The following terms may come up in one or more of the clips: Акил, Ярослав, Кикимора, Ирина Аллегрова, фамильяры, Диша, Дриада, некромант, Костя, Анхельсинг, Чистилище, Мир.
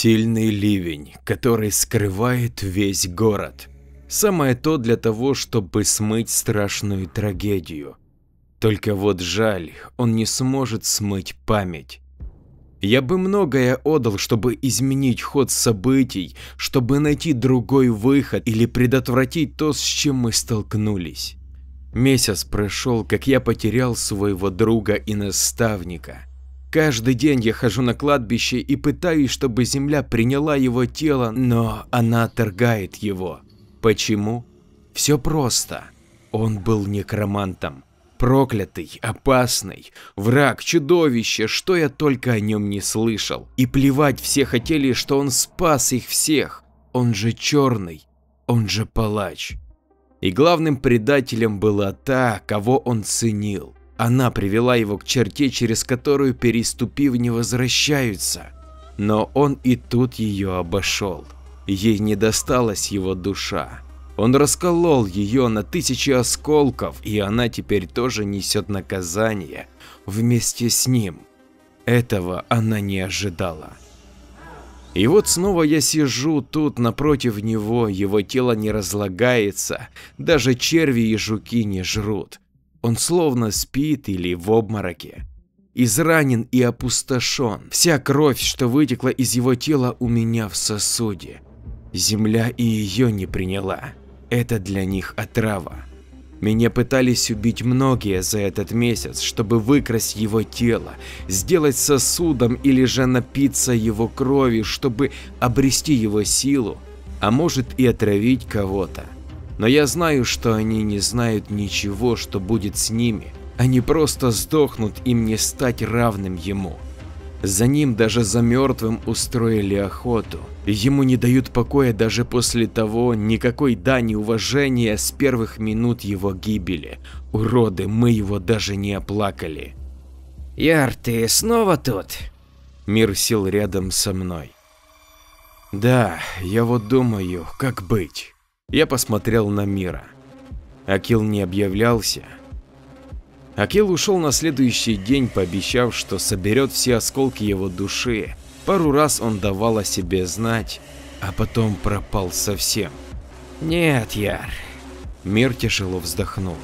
сильный ливень, который скрывает весь город. Самое то для того, чтобы смыть страшную трагедию. Только вот жаль, он не сможет смыть память. Я бы многое отдал, чтобы изменить ход событий, чтобы найти другой выход или предотвратить то, с чем мы столкнулись. Месяц прошел, как я потерял своего друга и наставника. Каждый день я хожу на кладбище и пытаюсь, чтобы земля приняла его тело, но она отторгает его. Почему? Все просто. Он был некромантом. Проклятый, опасный, враг, чудовище, что я только о нем не слышал. И плевать все хотели, что он спас их всех. Он же черный, он же палач. И главным предателем была та, кого он ценил. Она привела его к черте, через которую, переступив, не возвращаются. Но он и тут ее обошел. Ей не досталась его душа. Он расколол ее на тысячи осколков, и она теперь тоже несет наказание вместе с ним. Этого она не ожидала. И вот снова я сижу тут напротив него, его тело не разлагается, даже черви и жуки не жрут. Он словно спит или в обмороке. Изранен и опустошен. Вся кровь, что вытекла из его тела, у меня в сосуде. Земля и ее не приняла. Это для них отрава. Меня пытались убить многие за этот месяц, чтобы выкрасть его тело, сделать сосудом или же напиться его крови, чтобы обрести его силу, а может и отравить кого-то. Но я знаю, что они не знают ничего, что будет с ними. Они просто сдохнут, им не стать равным ему. За ним даже за мертвым устроили охоту. Ему не дают покоя даже после того, никакой дани уважения с первых минут его гибели. Уроды, мы его даже не оплакали. Яр, ты снова тут? Мир сел рядом со мной. Да, я вот думаю, как быть. Я посмотрел на Мира. Акил не объявлялся. Акил ушел на следующий день, пообещав, что соберет все осколки его души. Пару раз он давал о себе знать, а потом пропал совсем. Нет, Яр. Мир тяжело вздохнул.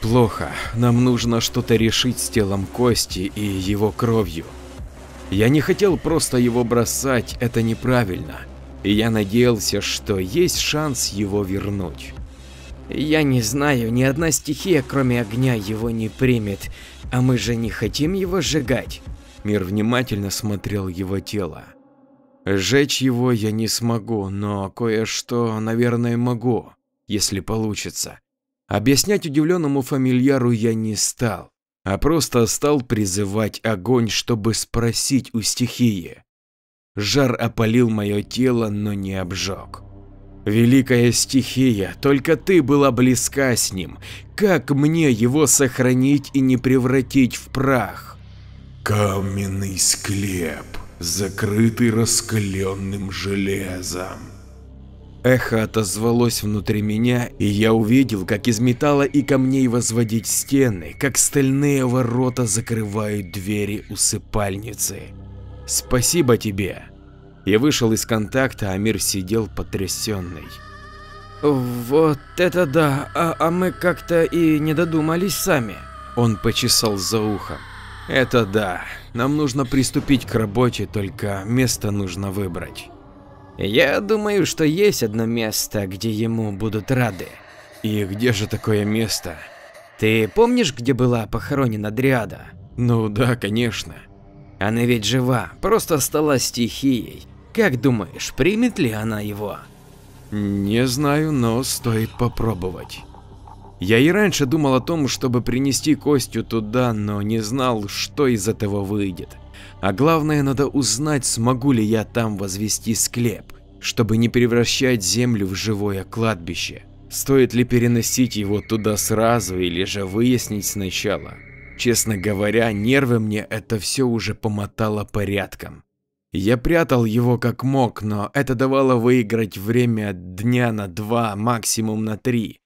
Плохо, нам нужно что-то решить с телом Кости и его кровью. Я не хотел просто его бросать, это неправильно. И я надеялся, что есть шанс его вернуть. Я не знаю, ни одна стихия, кроме огня, его не примет, а мы же не хотим его сжигать. Мир внимательно смотрел его тело. Сжечь его я не смогу, но кое-что, наверное, могу, если получится. Объяснять удивленному фамильяру я не стал, а просто стал призывать огонь, чтобы спросить у стихии. Жар опалил мое тело, но не обжег. Великая стихия, только ты была близка с ним. Как мне его сохранить и не превратить в прах? Каменный склеп, закрытый раскаленным железом. Эхо отозвалось внутри меня, и я увидел, как из металла и камней возводить стены, как стальные ворота закрывают двери усыпальницы. Спасибо тебе. Я вышел из контакта, а Мир сидел потрясенный. Вот это да, а мы как-то и не додумались сами. Он почесал за ухом. Это да, нам нужно приступить к работе, только место нужно выбрать. Я думаю, что есть одно место, где ему будут рады. И где же такое место? Ты помнишь, где была похоронена Дриада? Ну да, конечно. Она ведь жива, просто стала стихией. Как думаешь, примет ли она его? Не знаю, но стоит попробовать. Я и раньше думал о том, чтобы принести Костю туда, но не знал, что из этого выйдет. А главное, надо узнать, смогу ли я там возвести склеп, чтобы не превращать землю в живое кладбище. Стоит ли переносить его туда сразу или же выяснить сначала? Честно говоря, нервы мне это все уже помотало порядком. Я прятал его как мог, но это давало выиграть время дня на 2, максимум на 3,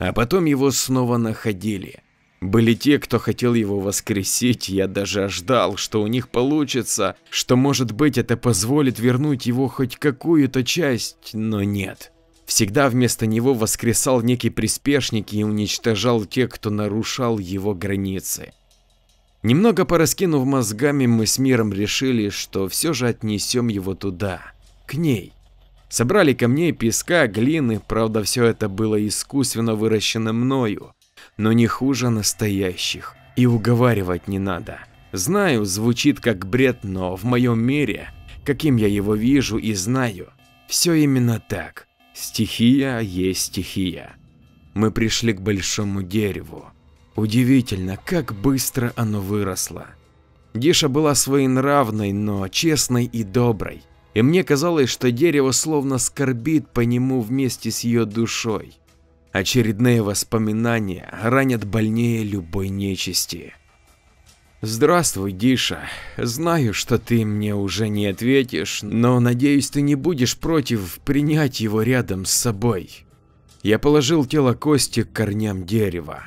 а потом его снова находили. Были те, кто хотел его воскресить, я даже ждал, что у них получится, что, может быть, это позволит вернуть его хоть какую-то часть, но нет. Всегда вместо него воскресал некий приспешник и уничтожал тех, кто нарушал его границы. Немного пораскинув мозгами, мы с Миром решили, что все же отнесем его туда, к ней. Собрали камней, песка, глины, правда, все это было искусственно выращено мною, но не хуже настоящих, и уговаривать не надо. Знаю, звучит как бред, но в моем мире, каким я его вижу и знаю, все именно так. Стихия есть стихия. Мы пришли к большому дереву. Удивительно, как быстро оно выросло. Диша была своенравной, но честной и доброй, и мне казалось, что дерево словно скорбит по нему вместе с ее душой. Очередные воспоминания ранят больнее любой нечисти. Здравствуй, Диша. Знаю, что ты мне уже не ответишь, но надеюсь, ты не будешь против принять его рядом с собой. Я положил тело Кости к корням дерева.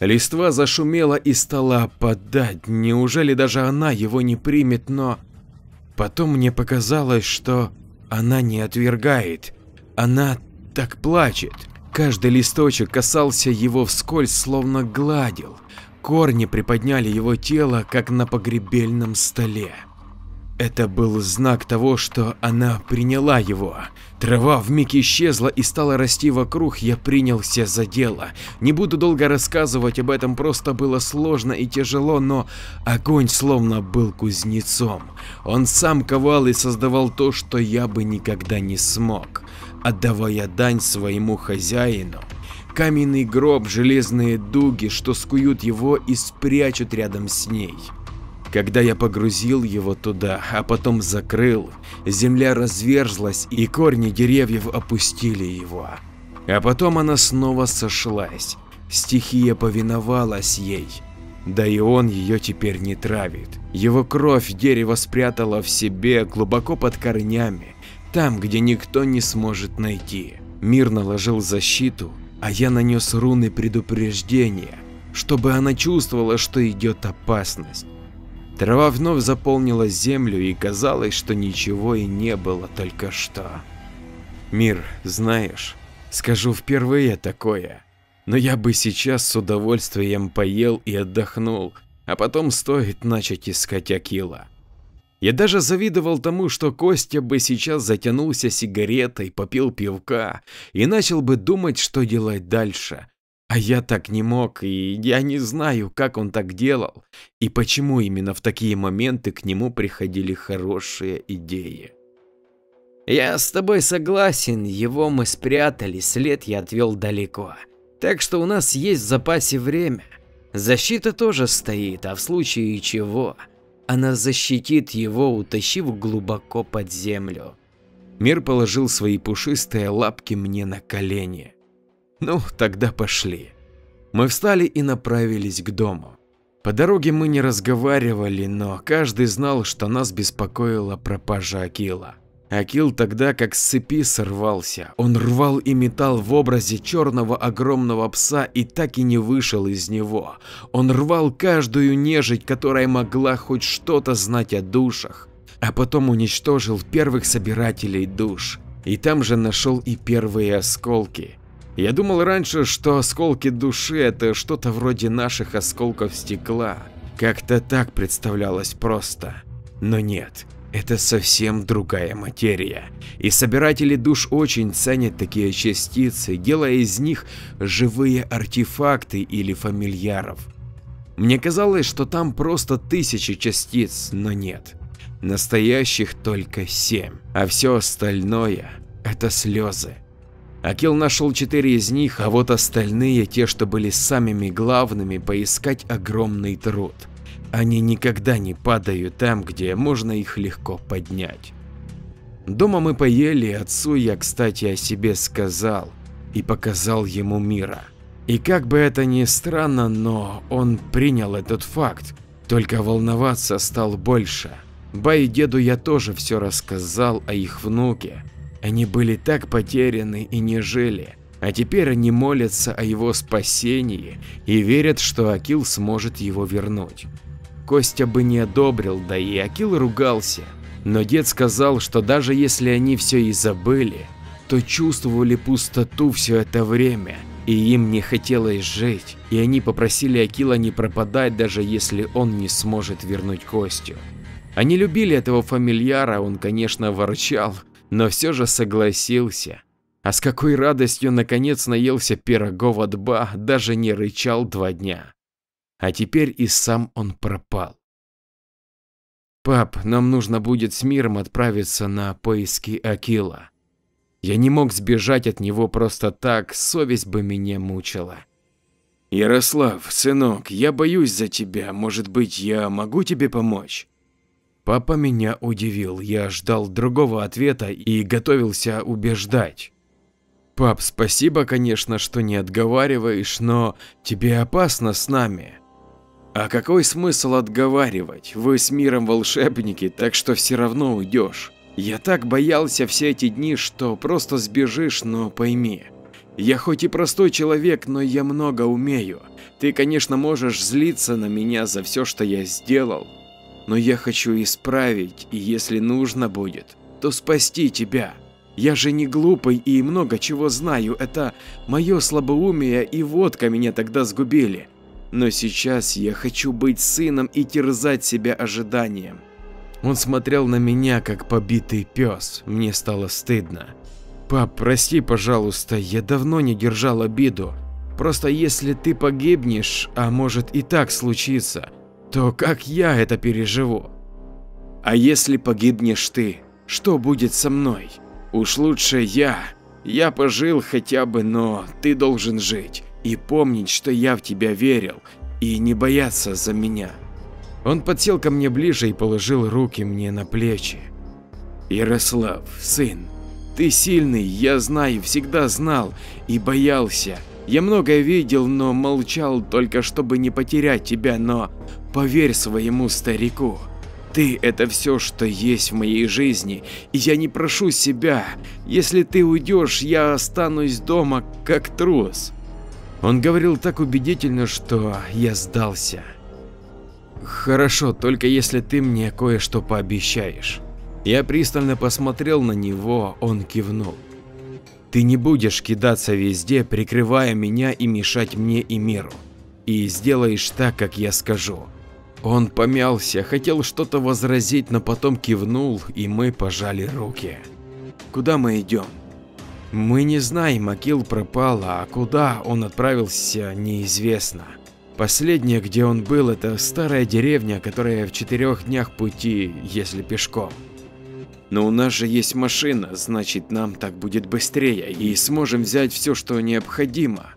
Листва зашумела и стала опадать, неужели даже она его не примет, но потом мне показалось, что она не отвергает, она так плачет. Каждый листочек касался его вскользь, словно гладил. Корни приподняли его тело, как на погребельном столе. Это был знак того, что она приняла его. Трава вмиг исчезла и стала расти вокруг, я принялся за дело. Не буду долго рассказывать об этом, просто было сложно и тяжело, но огонь словно был кузнецом. Он сам ковал и создавал то, что я бы никогда не смог. Отдавая дань своему хозяину, каменный гроб, железные дуги, что скуют его и спрячут рядом с ней. Когда я погрузил его туда, а потом закрыл, земля разверзлась и корни деревьев опустили его, а потом она снова сошлась, стихия повиновалась ей. Да и он ее теперь не травит, его кровь дерево спрятало в себе глубоко под корнями. Там, где никто не сможет найти. Мир наложил защиту, а я нанес руны предупреждения, чтобы она чувствовала, что идет опасность. Трава вновь заполнила землю, и казалось, что ничего и не было только что. Мир, знаешь, скажу впервые такое, но я бы сейчас с удовольствием поел и отдохнул, а потом стоит начать искать Акила. Я даже завидовал тому, что Костя бы сейчас затянулся сигаретой, попил пивка и начал бы думать, что делать дальше. А я так не мог, и я не знаю, как он так делал, и почему именно в такие моменты к нему приходили хорошие идеи. Я с тобой согласен, его мы спрятали, след я отвел далеко. Так что у нас есть в запасе время. Защита тоже стоит, а в случае чего... Она защитит его, утащив глубоко под землю. Мир положил свои пушистые лапки мне на колени. Ну, тогда пошли. Мы встали и направились к дому. По дороге мы не разговаривали, но каждый знал, что нас беспокоила пропажа Акила. Акил тогда как с цепи сорвался, он рвал и метал в образе черного огромного пса и так и не вышел из него. Он рвал каждую нежить, которая могла хоть что-то знать о душах, а потом уничтожил первых собирателей душ, и там же нашел и первые осколки. Я думал раньше, что осколки души – это что-то вроде наших осколков стекла, как-то так представлялось просто, но нет. Это совсем другая материя, и собиратели душ очень ценят такие частицы, делая из них живые артефакты или фамильяров. Мне казалось, что там просто тысячи частиц, но нет, настоящих только 7, а все остальное – это слезы. Акил нашел 4 из них, а вот остальные, те, что были самыми главными, поискать огромный труд. Они никогда не падают там, где можно их легко поднять. Дома мы поели, отцу я, кстати, о себе сказал и показал ему Мира. И как бы это ни странно, но он принял этот факт, только волноваться стал больше. Ба и деду я тоже все рассказал о их внуке, они были так потеряны и не жили, А теперь они молятся о его спасении и верят, что Акил сможет его вернуть. Костя бы не одобрил, да и Акил ругался, но дед сказал, что даже если они все и забыли, то чувствовали пустоту все это время, и им не хотелось жить, и они попросили Акила не пропадать, даже если он не сможет вернуть Костю. Они любили этого фамильяра, он, конечно, ворчал, но все же согласился. А с какой радостью наконец наелся пирогов от Ба, даже не рычал 2 дня. А теперь и сам он пропал. «Пап, нам нужно будет с Миром отправиться на поиски Акила. Я не мог сбежать от него просто так, совесть бы меня мучила». «Ярослав, сынок, я боюсь за тебя, может быть, я могу тебе помочь?» Папа меня удивил, я ждал другого ответа и готовился убеждать. «Пап, спасибо, конечно, что не отговариваешь, но тебе опасно с нами». «А какой смысл отговаривать? Вы с Миром волшебники, так что все равно уйдешь. Я так боялся все эти дни, что просто сбежишь, но пойми, я хоть и простой человек, но я много умею. Ты, конечно, можешь злиться на меня за все, что я сделал, но я хочу исправить, и если нужно будет, то спасти тебя. Я же не глупый и много чего знаю, это мое слабоумие и водка меня тогда сгубили. Но сейчас я хочу быть сыном и терзать себя ожиданием». Он смотрел на меня, как побитый пес, мне стало стыдно. «Пап, прости, пожалуйста, я давно не держал обиду, просто если ты погибнешь, а может и так случится, то как я это переживу?» «А если погибнешь ты, что будет со мной? Уж лучше я пожил хотя бы, но ты должен жить и помнить, что я в тебя верил, и не бояться за меня». Он подсел ко мне ближе и положил руки мне на плечи. «Ярослав, сын, ты сильный, я знаю, всегда знал и боялся, я многое видел, но молчал только чтобы не потерять тебя, но поверь своему старику. Ты – это все, что есть в моей жизни, и я не прошу себя, если ты уйдешь, я останусь дома как трус». Он говорил так убедительно, что я сдался. «Хорошо, только если ты мне кое-что пообещаешь». Я пристально посмотрел на него, он кивнул. «Ты не будешь кидаться везде, прикрывая меня и мешать мне и Миру, и сделаешь так, как я скажу». Он помялся, хотел что-то возразить, но потом кивнул, и мы пожали руки. «Куда мы идем?» «Мы не знаем, Акил пропал, а куда он отправился, неизвестно. Последнее, где он был, это старая деревня, которая в 4 днях пути, если пешком». «Но у нас же есть машина, значит, нам так будет быстрее, и сможем взять все, что необходимо».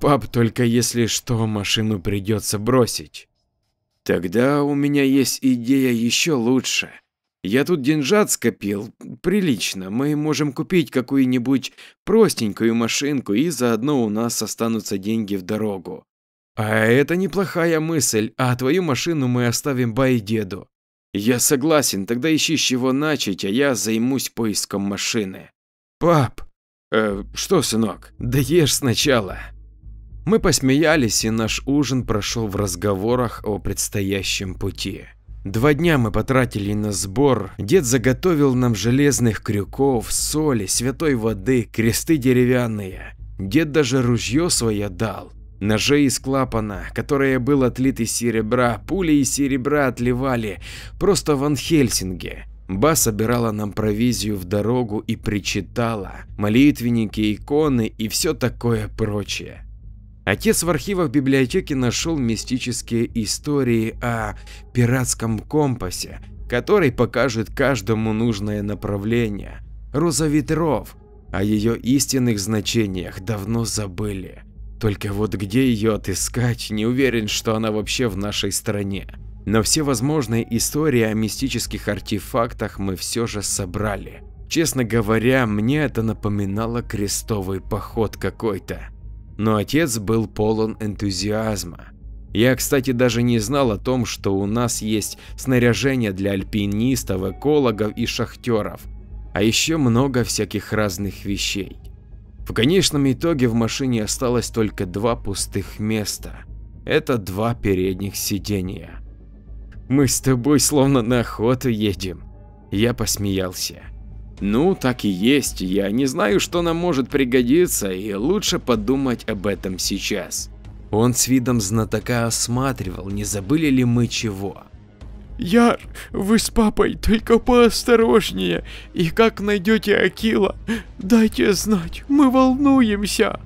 «Пап, только если что, машину придется бросить». «Тогда у меня есть идея еще лучше. Я тут деньжат скопил, прилично, мы можем купить какую-нибудь простенькую машинку, и заодно у нас останутся деньги в дорогу». «А это неплохая мысль, а твою машину мы оставим Ба и деду». «Я согласен, тогда ищи с чего начать, а я займусь поиском машины». «Пап!» Что, сынок?» «Да ешь сначала». Мы посмеялись, и наш ужин прошел в разговорах о предстоящем пути. 2 дня мы потратили на сбор, дед заготовил нам железных крюков, соли, святой воды, кресты деревянные, дед даже ружье свое дал, ножи из клапана, которые был отлит из серебра, пули из серебра отливали, просто в Анхельсинге. Ба собирала нам провизию в дорогу и причитала, молитвенники, иконы и все такое прочее. Отец в архивах библиотеки нашел мистические истории о пиратском компасе, который покажет каждому нужное направление, роза ветров, о ее истинных значениях давно забыли, только вот где ее отыскать, не уверен, что она вообще в нашей стране, но все возможные истории о мистических артефактах мы все же собрали. Честно говоря, мне это напоминало крестовый поход какой-то. Но отец был полон энтузиазма. Я, кстати, даже не знал о том, что у нас есть снаряжение для альпинистов, экологов и шахтеров, а еще много всяких разных вещей. В конечном итоге в машине осталось только два пустых места. Это два передних сиденья. «Мы с тобой словно на охоту едем», – я посмеялся. «Ну, так и есть, я не знаю, что нам может пригодиться, и лучше подумать об этом сейчас». Он с видом знатока осматривал, не забыли ли мы чего. «Яр, вы с папой только поосторожнее, и как найдете Акила, дайте знать, мы волнуемся».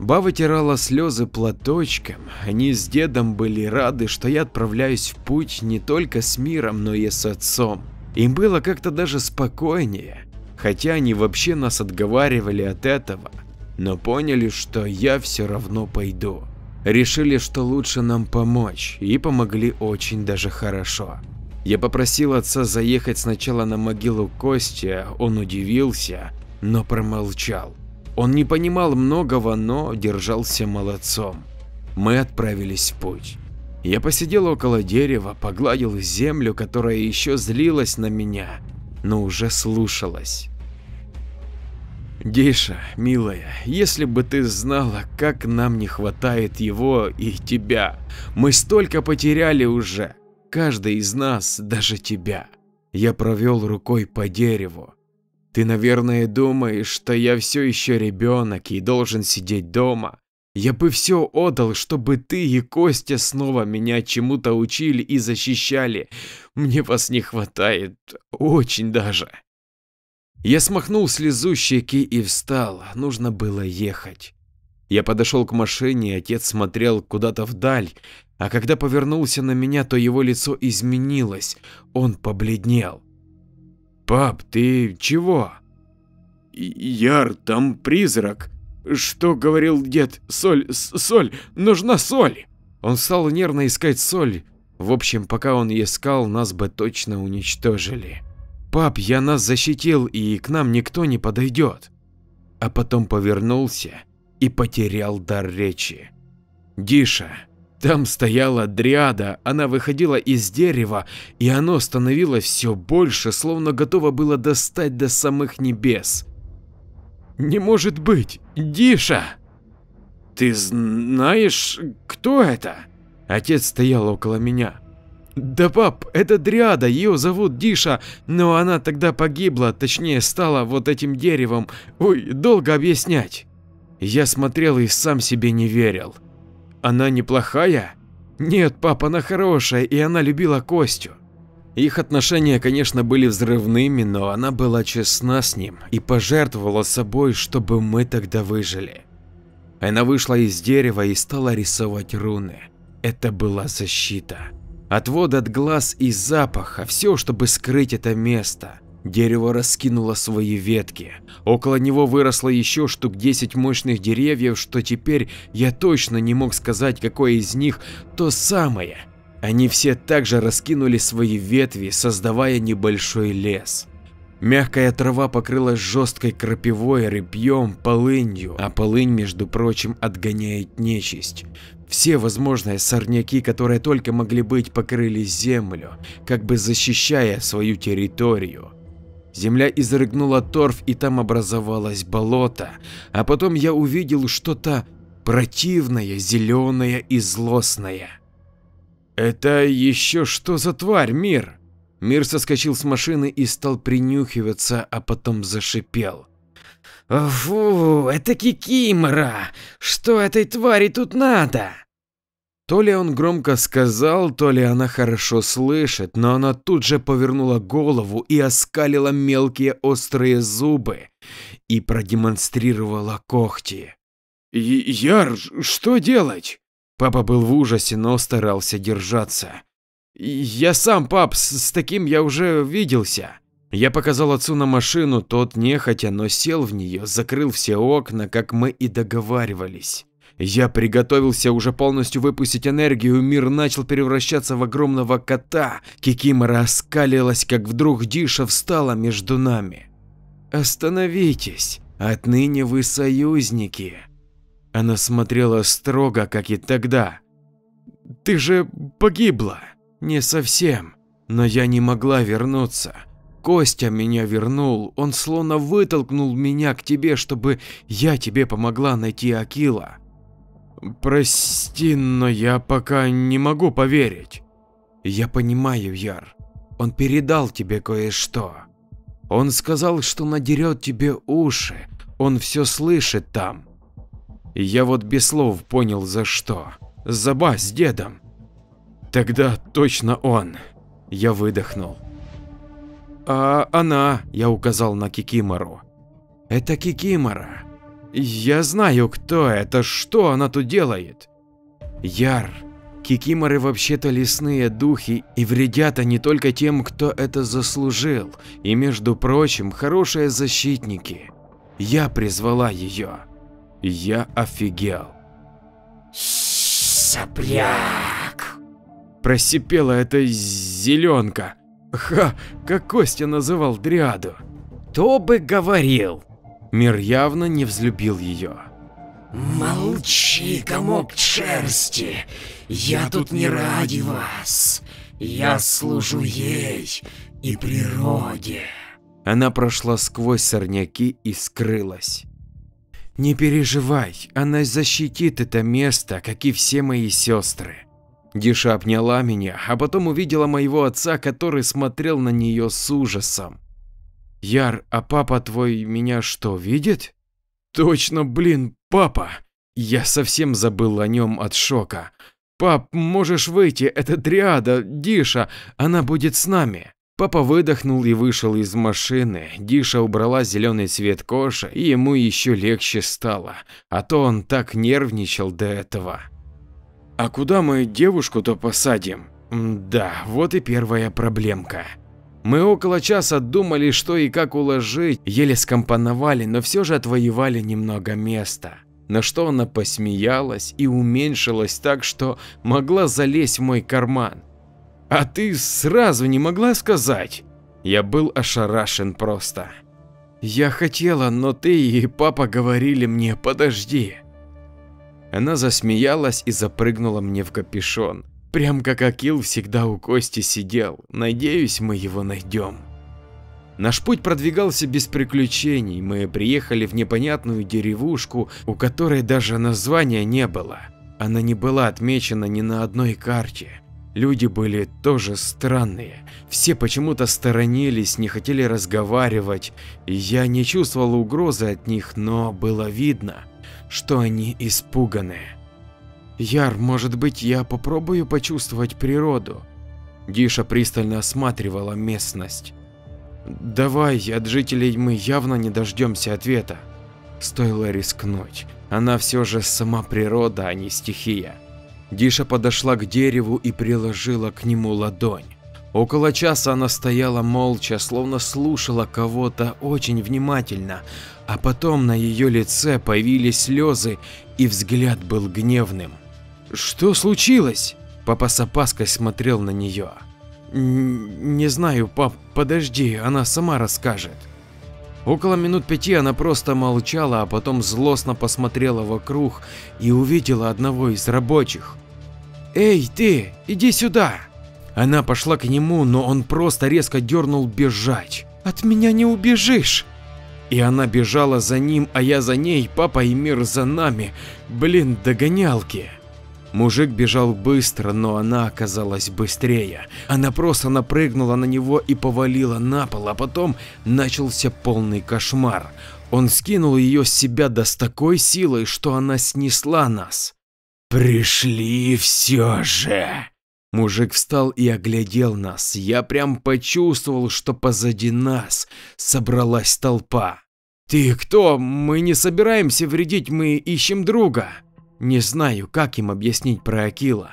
Ба вытирала слезы платочком, они с дедом были рады, что я отправляюсь в путь не только с Миром, но и с отцом. Им было как-то даже спокойнее, хотя они вообще нас отговаривали от этого, но поняли, что я все равно пойду. Решили, что лучше нам помочь, и помогли очень даже хорошо. Я попросил отца заехать сначала на могилу Костя, он удивился, но промолчал. Он не понимал многого, но держался молодцом. Мы отправились в путь. Я посидел около дерева, погладил землю, которая еще злилась на меня, но уже слушалась. «Диша, милая, если бы ты знала, как нам не хватает его и тебя. Мы столько потеряли уже, каждый из нас, даже тебя». Я провел рукой по дереву. «Ты, наверное, думаешь, что я все еще ребенок и должен сидеть дома. Я бы все отдал, чтобы ты и Костя снова меня чему-то учили и защищали. Мне вас не хватает, очень даже». Я смахнул слезу щеки и встал, нужно было ехать. Я подошел к машине, отец смотрел куда-то вдаль, а когда повернулся на меня, то его лицо изменилось, он побледнел. «Пап, ты чего?» «Яр, там призрак. Что говорил дед? Соль, соль, нужна соль!» Он стал нервно искать соль. В общем, пока он искал, нас бы точно уничтожили. «Пап, я нас защитил, и к нам никто не подойдет». А потом повернулся и потерял дар речи. «Диша, там стояла Дриада, она выходила из дерева, и оно становилось все больше, словно готово было достать до самых небес». «Не может быть, Диша!» «Ты знаешь, кто это?» Отец стоял около меня. «Да, пап, это Дриада, ее зовут Диша, но она тогда погибла, точнее стала вот этим деревом. Ой, долго объяснять». Я смотрел и сам себе не верил. «Она неплохая?» «Нет, пап, она хорошая, и она любила Костю». Их отношения, конечно, были взрывными, но она была честна с ним и пожертвовала собой, чтобы мы тогда выжили. Она вышла из дерева и стала рисовать руны. Это была защита. Отвод от глаз и запаха, все, чтобы скрыть это место. Дерево раскинуло свои ветки. Около него выросло еще штук 10 мощных деревьев, что теперь я точно не мог сказать, какое из них то самое. Они все также раскинули свои ветви, создавая небольшой лес. Мягкая трава покрылась жесткой крапивой, репьем, полынью, а полынь, между прочим, отгоняет нечисть. Все возможные сорняки, которые только могли быть, покрыли землю, как бы защищая свою территорию. Земля изрыгнула торф, и там образовалось болото, а потом я увидел что-то противное, зеленое и злостное. «Это еще что за тварь, Мир?» Мир соскочил с машины и стал принюхиваться, а потом зашипел. «Фу, это Кикимора! Что этой твари тут надо?» То ли он громко сказал, то ли она хорошо слышит, но она тут же повернула голову и оскалила мелкие острые зубы и продемонстрировала когти. «Яр, что делать?» Папа был в ужасе, но старался держаться. «Я сам, пап, с таким я уже виделся». Я показал отцу на машину, тот нехотя, но сел в нее, закрыл все окна, как мы и договаривались. Я приготовился уже полностью выпустить энергию, мир начал превращаться в огромного кота. Кикимора оскалилась, как вдруг Диша встала между нами. «Остановитесь, отныне вы союзники». Она смотрела строго, как и тогда. «Ты же погибла». «Не совсем, но я не могла вернуться. Костя меня вернул, он словно вытолкнул меня к тебе, чтобы я тебе помогла найти Акила. Прости, но я пока не могу поверить. Я понимаю, Яр, он передал тебе кое-что. Он сказал, что надерет тебе уши, он все слышит там. Я вот без слов понял, за что. За бас с дедом. Тогда точно он. Я выдохнул. А она, я указал на Кикимору. Это Кикимора. Я знаю, кто это, что она тут делает. Яр, кикиморы вообще-то лесные духи, и вредят они только тем, кто это заслужил, и, между прочим, хорошие защитники. Я призвала ее. Я офигел. Сопляк! Просипела эта зеленка. Ха, как Костя называл Дриаду. Кто бы говорил? Мир явно не взлюбил ее. Молчи, комок шерсти, я тут не ради вас, я служу ей и природе. Она прошла сквозь сорняки и скрылась. Не переживай, она защитит это место, как и все мои сестры. Диша обняла меня, а потом увидела моего отца, который смотрел на нее с ужасом. Яр, а папа твой меня что, видит? Точно, блин, папа. Я совсем забыл о нем от шока. Пап, можешь выйти, это Дриада, Диша, она будет с нами. Папа выдохнул и вышел из машины. Диша убрала зеленый цвет кожи, и ему еще легче стало, а то он так нервничал до этого. А куда мы девушку-то посадим? Да, вот и первая проблемка. Мы около часа думали, что и как уложить, еле скомпоновали, но все же отвоевали немного места. На что она посмеялась и уменьшилась так, что могла залезть в мой карман. А ты сразу не могла сказать? Я был ошарашен просто. Я хотела, но ты и папа говорили мне, подожди. Она засмеялась и запрыгнула мне в капюшон. Прям как Акил всегда у Кости сидел, надеюсь, мы его найдем. Наш путь продвигался без приключений, мы приехали в непонятную деревушку, у которой даже названия не было. Она не была отмечена ни на одной карте. Люди были тоже странные, все почему-то сторонились, не хотели разговаривать. Я не чувствовал угрозы от них, но было видно, что они испуганы. Яр, может быть, я попробую почувствовать природу? Диша пристально осматривала местность. Давай, от жителей мы явно не дождемся ответа. Стоило рискнуть, она все же сама природа, а не стихия. Диша подошла к дереву и приложила к нему ладонь. Около часа она стояла молча, словно слушала кого-то очень внимательно, а потом на ее лице появились слезы, и взгляд был гневным. Что случилось? Папа с опаской смотрел на нее. Не знаю, пап, подожди, она сама расскажет. Около минут 5 она просто молчала, а потом злостно посмотрела вокруг и увидела одного из рабочих. Эй, ты, иди сюда! Она пошла к нему, но он просто резко дернул бежать. От меня не убежишь! И она бежала за ним, а я за ней, папа и Мир за нами. Блин, догонялки. Мужик бежал быстро, но она оказалась быстрее. Она просто напрыгнула на него и повалила на пол, а потом начался полный кошмар. Он скинул ее с себя да с такой силой, что она снесла нас. Пришли все же. Мужик встал и оглядел нас, я прям почувствовал, что позади нас собралась толпа. Ты кто? Мы не собираемся вредить, мы ищем друга. Не знаю, как им объяснить про Акила.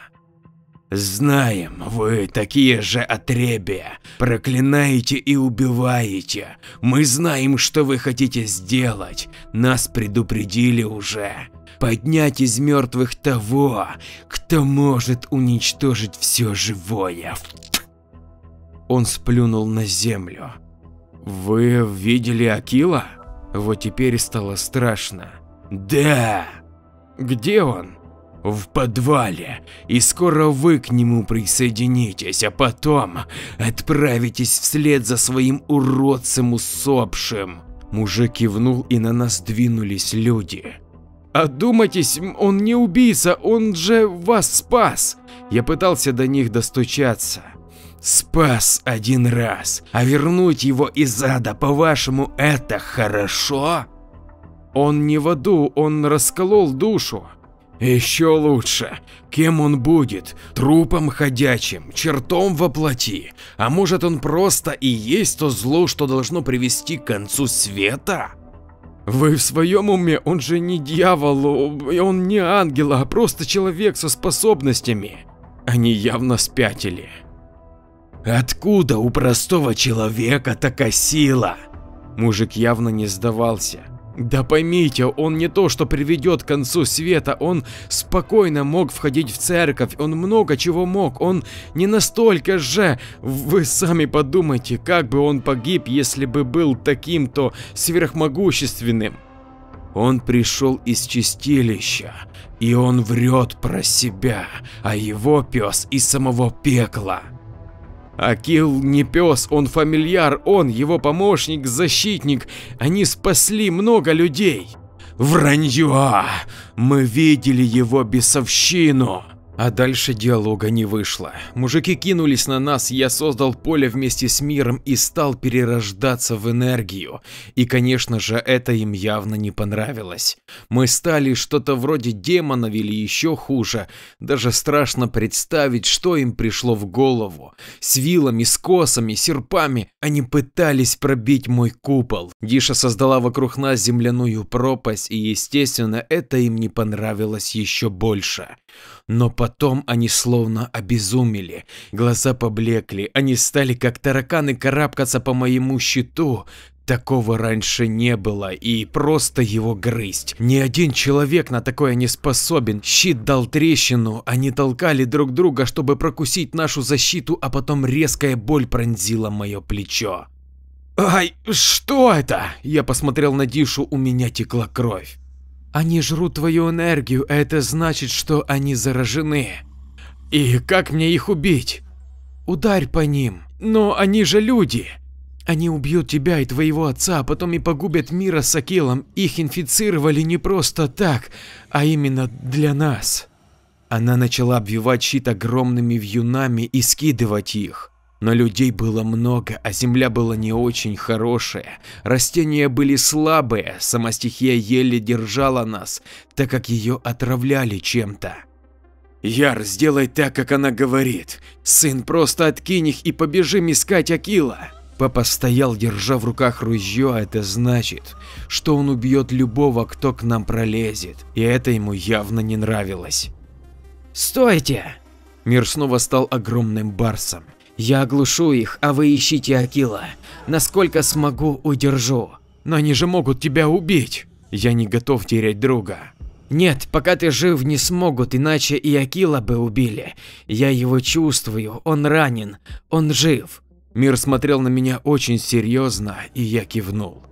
Знаем, вы такие же отребья, проклинаете и убиваете, мы знаем, что вы хотите сделать, нас предупредили уже. Поднять из мертвых того, кто может уничтожить все живое. Он сплюнул на землю. Вы видели Акила? Вот теперь стало страшно. Да. Где он? в подвале, и скоро вы к нему присоединитесь, а потом отправитесь вслед за своим уродцем усопшим. Мужик кивнул, и на нас двинулись люди. Одумайтесь, он не убийца, он же вас спас. Я пытался до них достучаться. Спас один раз, а вернуть его из ада, по-вашему, это хорошо? Он не в аду, он расколол душу. Еще лучше. Кем он будет? Трупом ходячим, чертом во плоти? А может, он просто и есть то зло, что должно привести к концу света? Вы в своем уме? Он же не дьявол, и он не ангел, а просто человек со способностями. Они явно спятили. Откуда у простого человека такая сила? Мужик явно не сдавался. Да поймите, он не то, что приведет к концу света, он спокойно мог входить в церковь, он много чего мог, он не настолько же, вы сами подумайте, как бы он погиб, если бы был таким-то сверхмогущественным. Он пришел из чистилища, и он врет про себя, а его пес из самого пекла. Акил не пес, он фамильяр, он его помощник, защитник, они спасли много людей. Вранье! Мы видели его бесовщину. А дальше диалога не вышло. Мужики кинулись на нас, я создал поле вместе с миром и стал перерождаться в энергию. И, конечно же, это им явно не понравилось. Мы стали что-то вроде демонов или еще хуже. Даже страшно представить, что им пришло в голову. С вилами, с косами, серпами они пытались пробить мой купол. Диша создала вокруг нас земляную пропасть, и, естественно, это им не понравилось еще больше. Но потом они словно обезумели, глаза поблекли, они стали как тараканы карабкаться по моему щиту, такого раньше не было, и просто его грызть. Ни один человек на такое не способен, щит дал трещину, они толкали друг друга, чтобы прокусить нашу защиту, а потом резкая боль пронзила мое плечо. «Ай, что это?» Я посмотрел на Дишу, у меня текла кровь. Они жрут твою энергию, это значит, что они заражены. И как мне их убить? Ударь по ним. Но они же люди. Они убьют тебя и твоего отца, а потом и погубят мира с Акилом. Их инфицировали не просто так, а именно для нас. Она начала обвивать щит огромными вьюнами и скидывать их. Но людей было много, а земля была не очень хорошая, растения были слабые, сама стихия еле держала нас, так как ее отравляли чем-то. Яр, сделай так, как она говорит, сын, просто откинь их и побежим искать Акила. Папа стоял, держа в руках ружье, а это значит, что он убьет любого, кто к нам пролезет, и это ему явно не нравилось. Стойте! Мир снова стал огромным барсом. Я оглушу их, а вы ищите Акила. Насколько смогу, удержу. Но они же могут тебя убить. Я не готов терять друга. Нет, пока ты жив, не смогут, иначе и Акила бы убили. Я его чувствую, он ранен, он жив. Мир смотрел на меня очень серьезно, и я кивнул.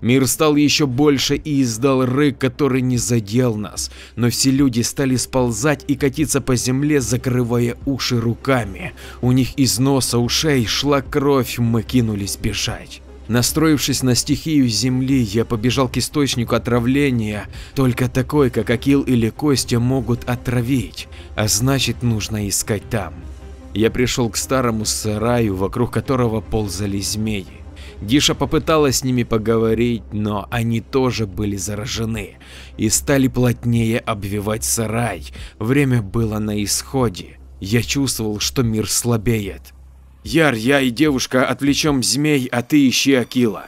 Мир стал еще больше и издал рык, который не задел нас, но все люди стали сползать и катиться по земле, закрывая уши руками. У них из носа, ушей шла кровь, мы кинулись бежать. Настроившись на стихию земли, я побежал к источнику отравления, только такой, как Акил или Костя, могут отравить, а значит, нужно искать там. Я пришел к старому сараю, вокруг которого ползали змеи. Диша попыталась с ними поговорить, но они тоже были заражены и стали плотнее обвивать сарай. Время было на исходе. Я чувствовал, что мир слабеет. Яр, я и девушка отвлечем змей, а ты ищи Акила.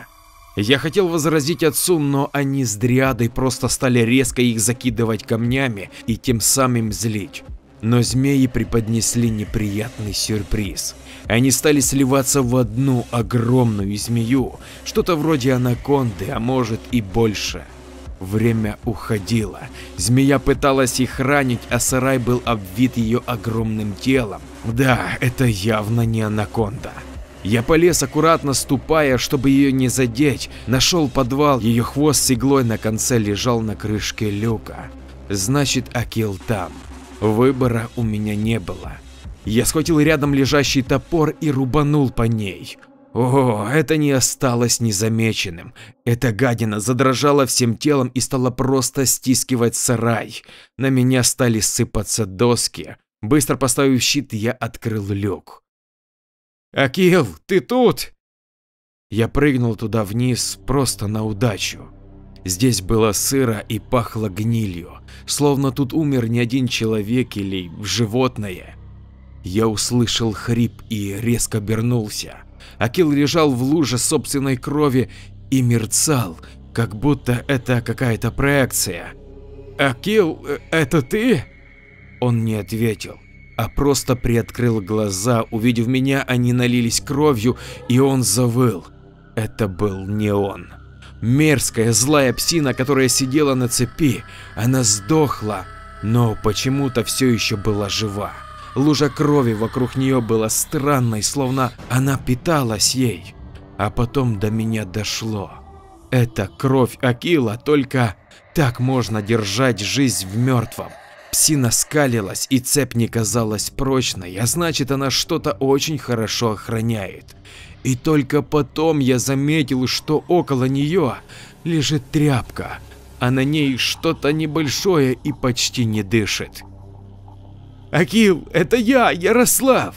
Я хотел возразить отцу, но они с Дриадой просто стали резко их закидывать камнями и тем самым злить. Но змеи преподнесли неприятный сюрприз. Они стали сливаться в одну огромную змею, что-то вроде анаконды, а может и больше. Время уходило, змея пыталась их ранить, а сарай был обвит ее огромным телом. Да, это явно не анаконда. Я полез, аккуратно ступая, чтобы ее не задеть, нашел подвал, ее хвост с иглой на конце лежал на крышке люка. Значит, Акил там. Выбора у меня не было. Я схватил рядом лежащий топор и рубанул по ней. О, это не осталось незамеченным. Эта гадина задрожала всем телом и стала просто стискивать сарай. На меня стали сыпаться доски. Быстро поставив щит, я открыл люк. «Акил, ты тут?» Я прыгнул туда вниз просто на удачу. Здесь было сыро и пахло гнилью, словно тут умер не один человек или животное. Я услышал хрип и резко обернулся. Акил лежал в луже собственной крови и мерцал, как будто это какая-то проекция. «Акил, это ты?» Он не ответил, а просто приоткрыл глаза. Увидев меня, они налились кровью, и он завыл. Это был не он. Мерзкая злая псина, которая сидела на цепи, она сдохла, но почему-то все еще была жива. Лужа крови вокруг нее была странной, словно она питалась ей. А потом до меня дошло. Это кровь Акила, только так можно держать жизнь в мертвом. Псина скалилась, и цепь не казалась прочной, а значит, она что-то очень хорошо охраняет. И только потом я заметил, что около нее лежит тряпка, а на ней что-то небольшое и почти не дышит. «Акил, это я, Ярослав!»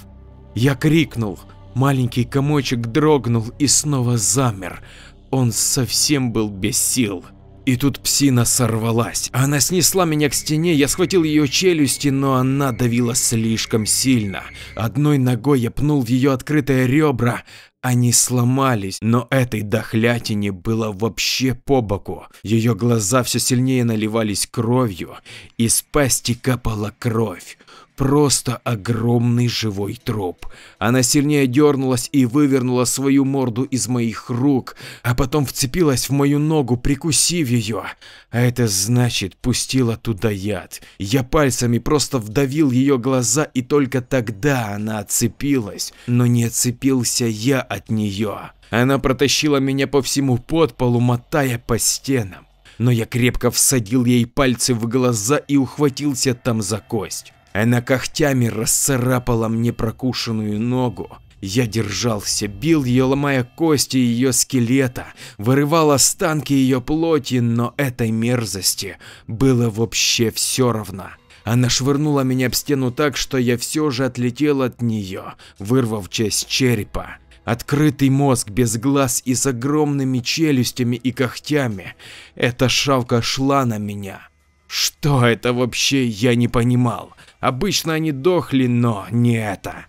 Я крикнул. Маленький комочек дрогнул и снова замер. Он совсем был без сил. И тут псина сорвалась. Она снесла меня к стене, я схватил ее челюсти, но она давила слишком сильно. Одной ногой я пнул в ее открытые ребра. Они сломались, но этой дохлятине было вообще по боку. Ее глаза все сильнее наливались кровью, из пасти капала кровь. Просто огромный живой труп. Она сильнее дернулась и вывернула свою морду из моих рук, а потом вцепилась в мою ногу, прикусив ее. А это значит, пустила туда яд. Я пальцами просто вдавил ее глаза, и только тогда она отцепилась, но не отцепился я от нее. Она протащила меня по всему подполу, мотая по стенам. Но я крепко всадил ей пальцы в глаза и ухватился там за кость. Она когтями расцарапала мне прокушенную ногу. Я держался, бил ее, ломая кости ее скелета, вырывал останки ее плоти, но этой мерзости было вообще все равно. Она швырнула меня об стену так, что я все же отлетел от нее, вырвав часть черепа. Открытый мозг без глаз и с огромными челюстями и когтями. Эта шавка шла на меня. Что это вообще, я не понимал. Обычно они дохли, но не это.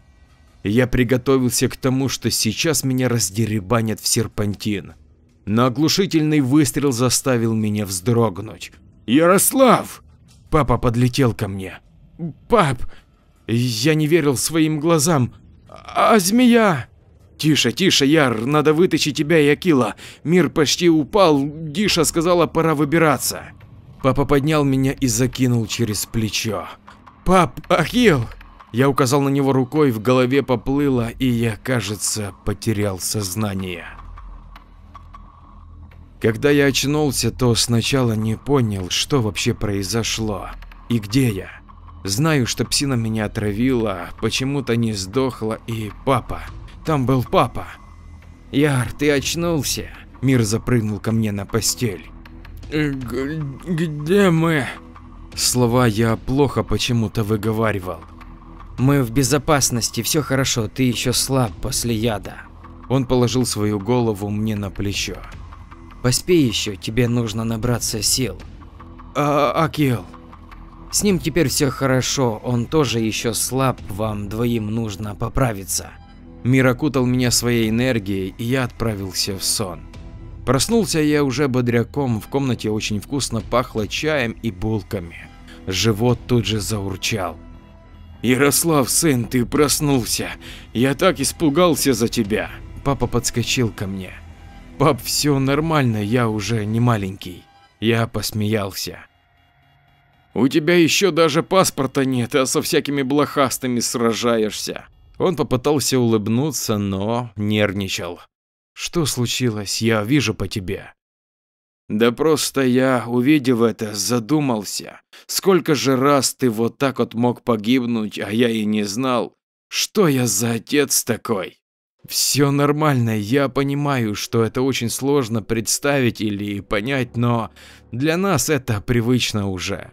Я приготовился к тому, что сейчас меня раздеребанят в серпантин. Но оглушительный выстрел заставил меня вздрогнуть. «Ярослав!» Папа подлетел ко мне. «Пап!» Я не верил своим глазам. «А змея?» «Тише, тише, Яр, надо вытащить тебя и Акила. Мир почти упал, Диша сказала, пора выбираться». Папа поднял меня и закинул через плечо. «Пап, Акил!» Я указал на него рукой, в голове поплыло, и я, кажется, потерял сознание. Когда я очнулся, то сначала не понял, что вообще произошло и где я. Знаю, что псина меня отравила, почему-то не сдохла, и папа. Там был папа. «Яр, ты очнулся?» Мир запрыгнул ко мне на постель. «Где мы?» Слова я плохо почему-то выговаривал. «Мы в безопасности, все хорошо, ты еще слаб после яда». Он положил свою голову мне на плечо. «Поспи еще, тебе нужно набраться сил». «Акил?» «С ним теперь все хорошо, он тоже еще слаб, вам двоим нужно поправиться». Мир окутал меня своей энергией, и я отправился в сон. Проснулся я уже бодряком, в комнате очень вкусно пахло чаем и булками. Живот тут же заурчал. «Ярослав, сын, ты проснулся. Я так испугался за тебя». Папа подскочил ко мне. «Пап, все нормально, я уже не маленький». Я посмеялся. «У тебя еще даже паспорта нет, а со всякими блохастыми сражаешься». Он попытался улыбнуться, но нервничал. «Что случилось? Я вижу по тебе». Да просто я, увидев это, задумался. Сколько же раз ты вот так вот мог погибнуть, а я и не знал, что я за отец такой. Все нормально, я понимаю, что это очень сложно представить или понять, но для нас это привычно уже.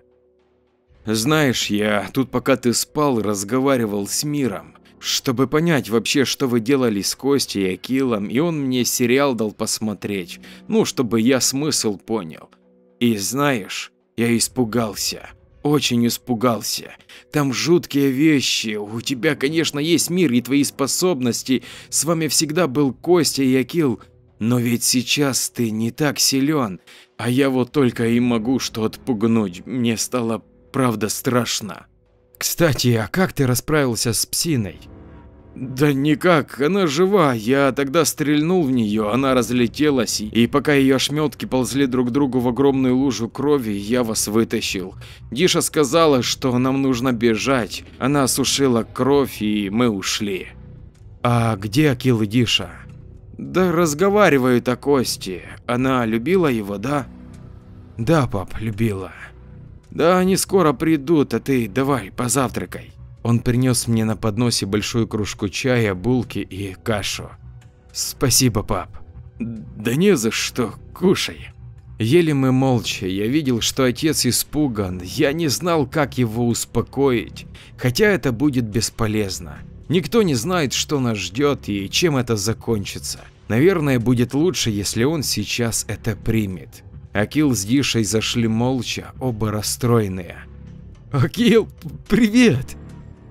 Знаешь, я тут, пока ты спал, разговаривал с Миром, чтобы понять вообще, что вы делали с Костей и Акилом, и он мне сериал дал посмотреть, ну, чтобы я смысл понял. И знаешь, я испугался, очень испугался. Там жуткие вещи, у тебя, конечно, есть мир и твои способности, с вами всегда был Костя и Акил, но ведь сейчас ты не так силен, а я вот только и могу что отпугнуть, мне стало правда страшно. Кстати, а как ты расправился с псиной? Да никак, она жива, я тогда стрельнул в нее, она разлетелась, и пока ее ошметки ползли друг к другу в огромную лужу крови, я вас вытащил. Диша сказала, что нам нужно бежать, она осушила кровь, и мы ушли. А где Акил и Диша? Да разговаривают о Косте, она любила его, да? Да, пап, любила. Да они скоро придут, а ты давай позавтракай. Он принес мне на подносе большую кружку чая, булки и кашу. Спасибо, пап. Да не за что, кушай. Ели мы молча, я видел, что отец испуган, я не знал, как его успокоить, хотя это будет бесполезно. Никто не знает, что нас ждет и чем это закончится. Наверное, будет лучше, если он сейчас это примет. Акил с Дишей зашли молча, оба расстроенные. «Акил, привет!»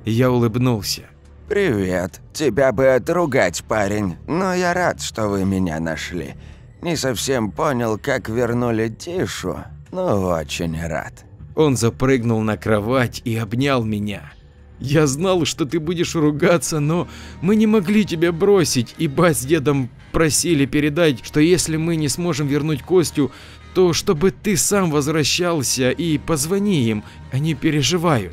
Я улыбнулся. «Привет. Тебя бы отругать, парень, но я рад, что вы меня нашли. Не совсем понял, как вернули Дишу, но очень рад». Он запрыгнул на кровать и обнял меня. «Я знал, что ты будешь ругаться, но мы не могли тебя бросить, и Ба с дедом просили передать, что если мы не сможем вернуть Костю, то чтобы ты сам возвращался и позвони им, они переживают».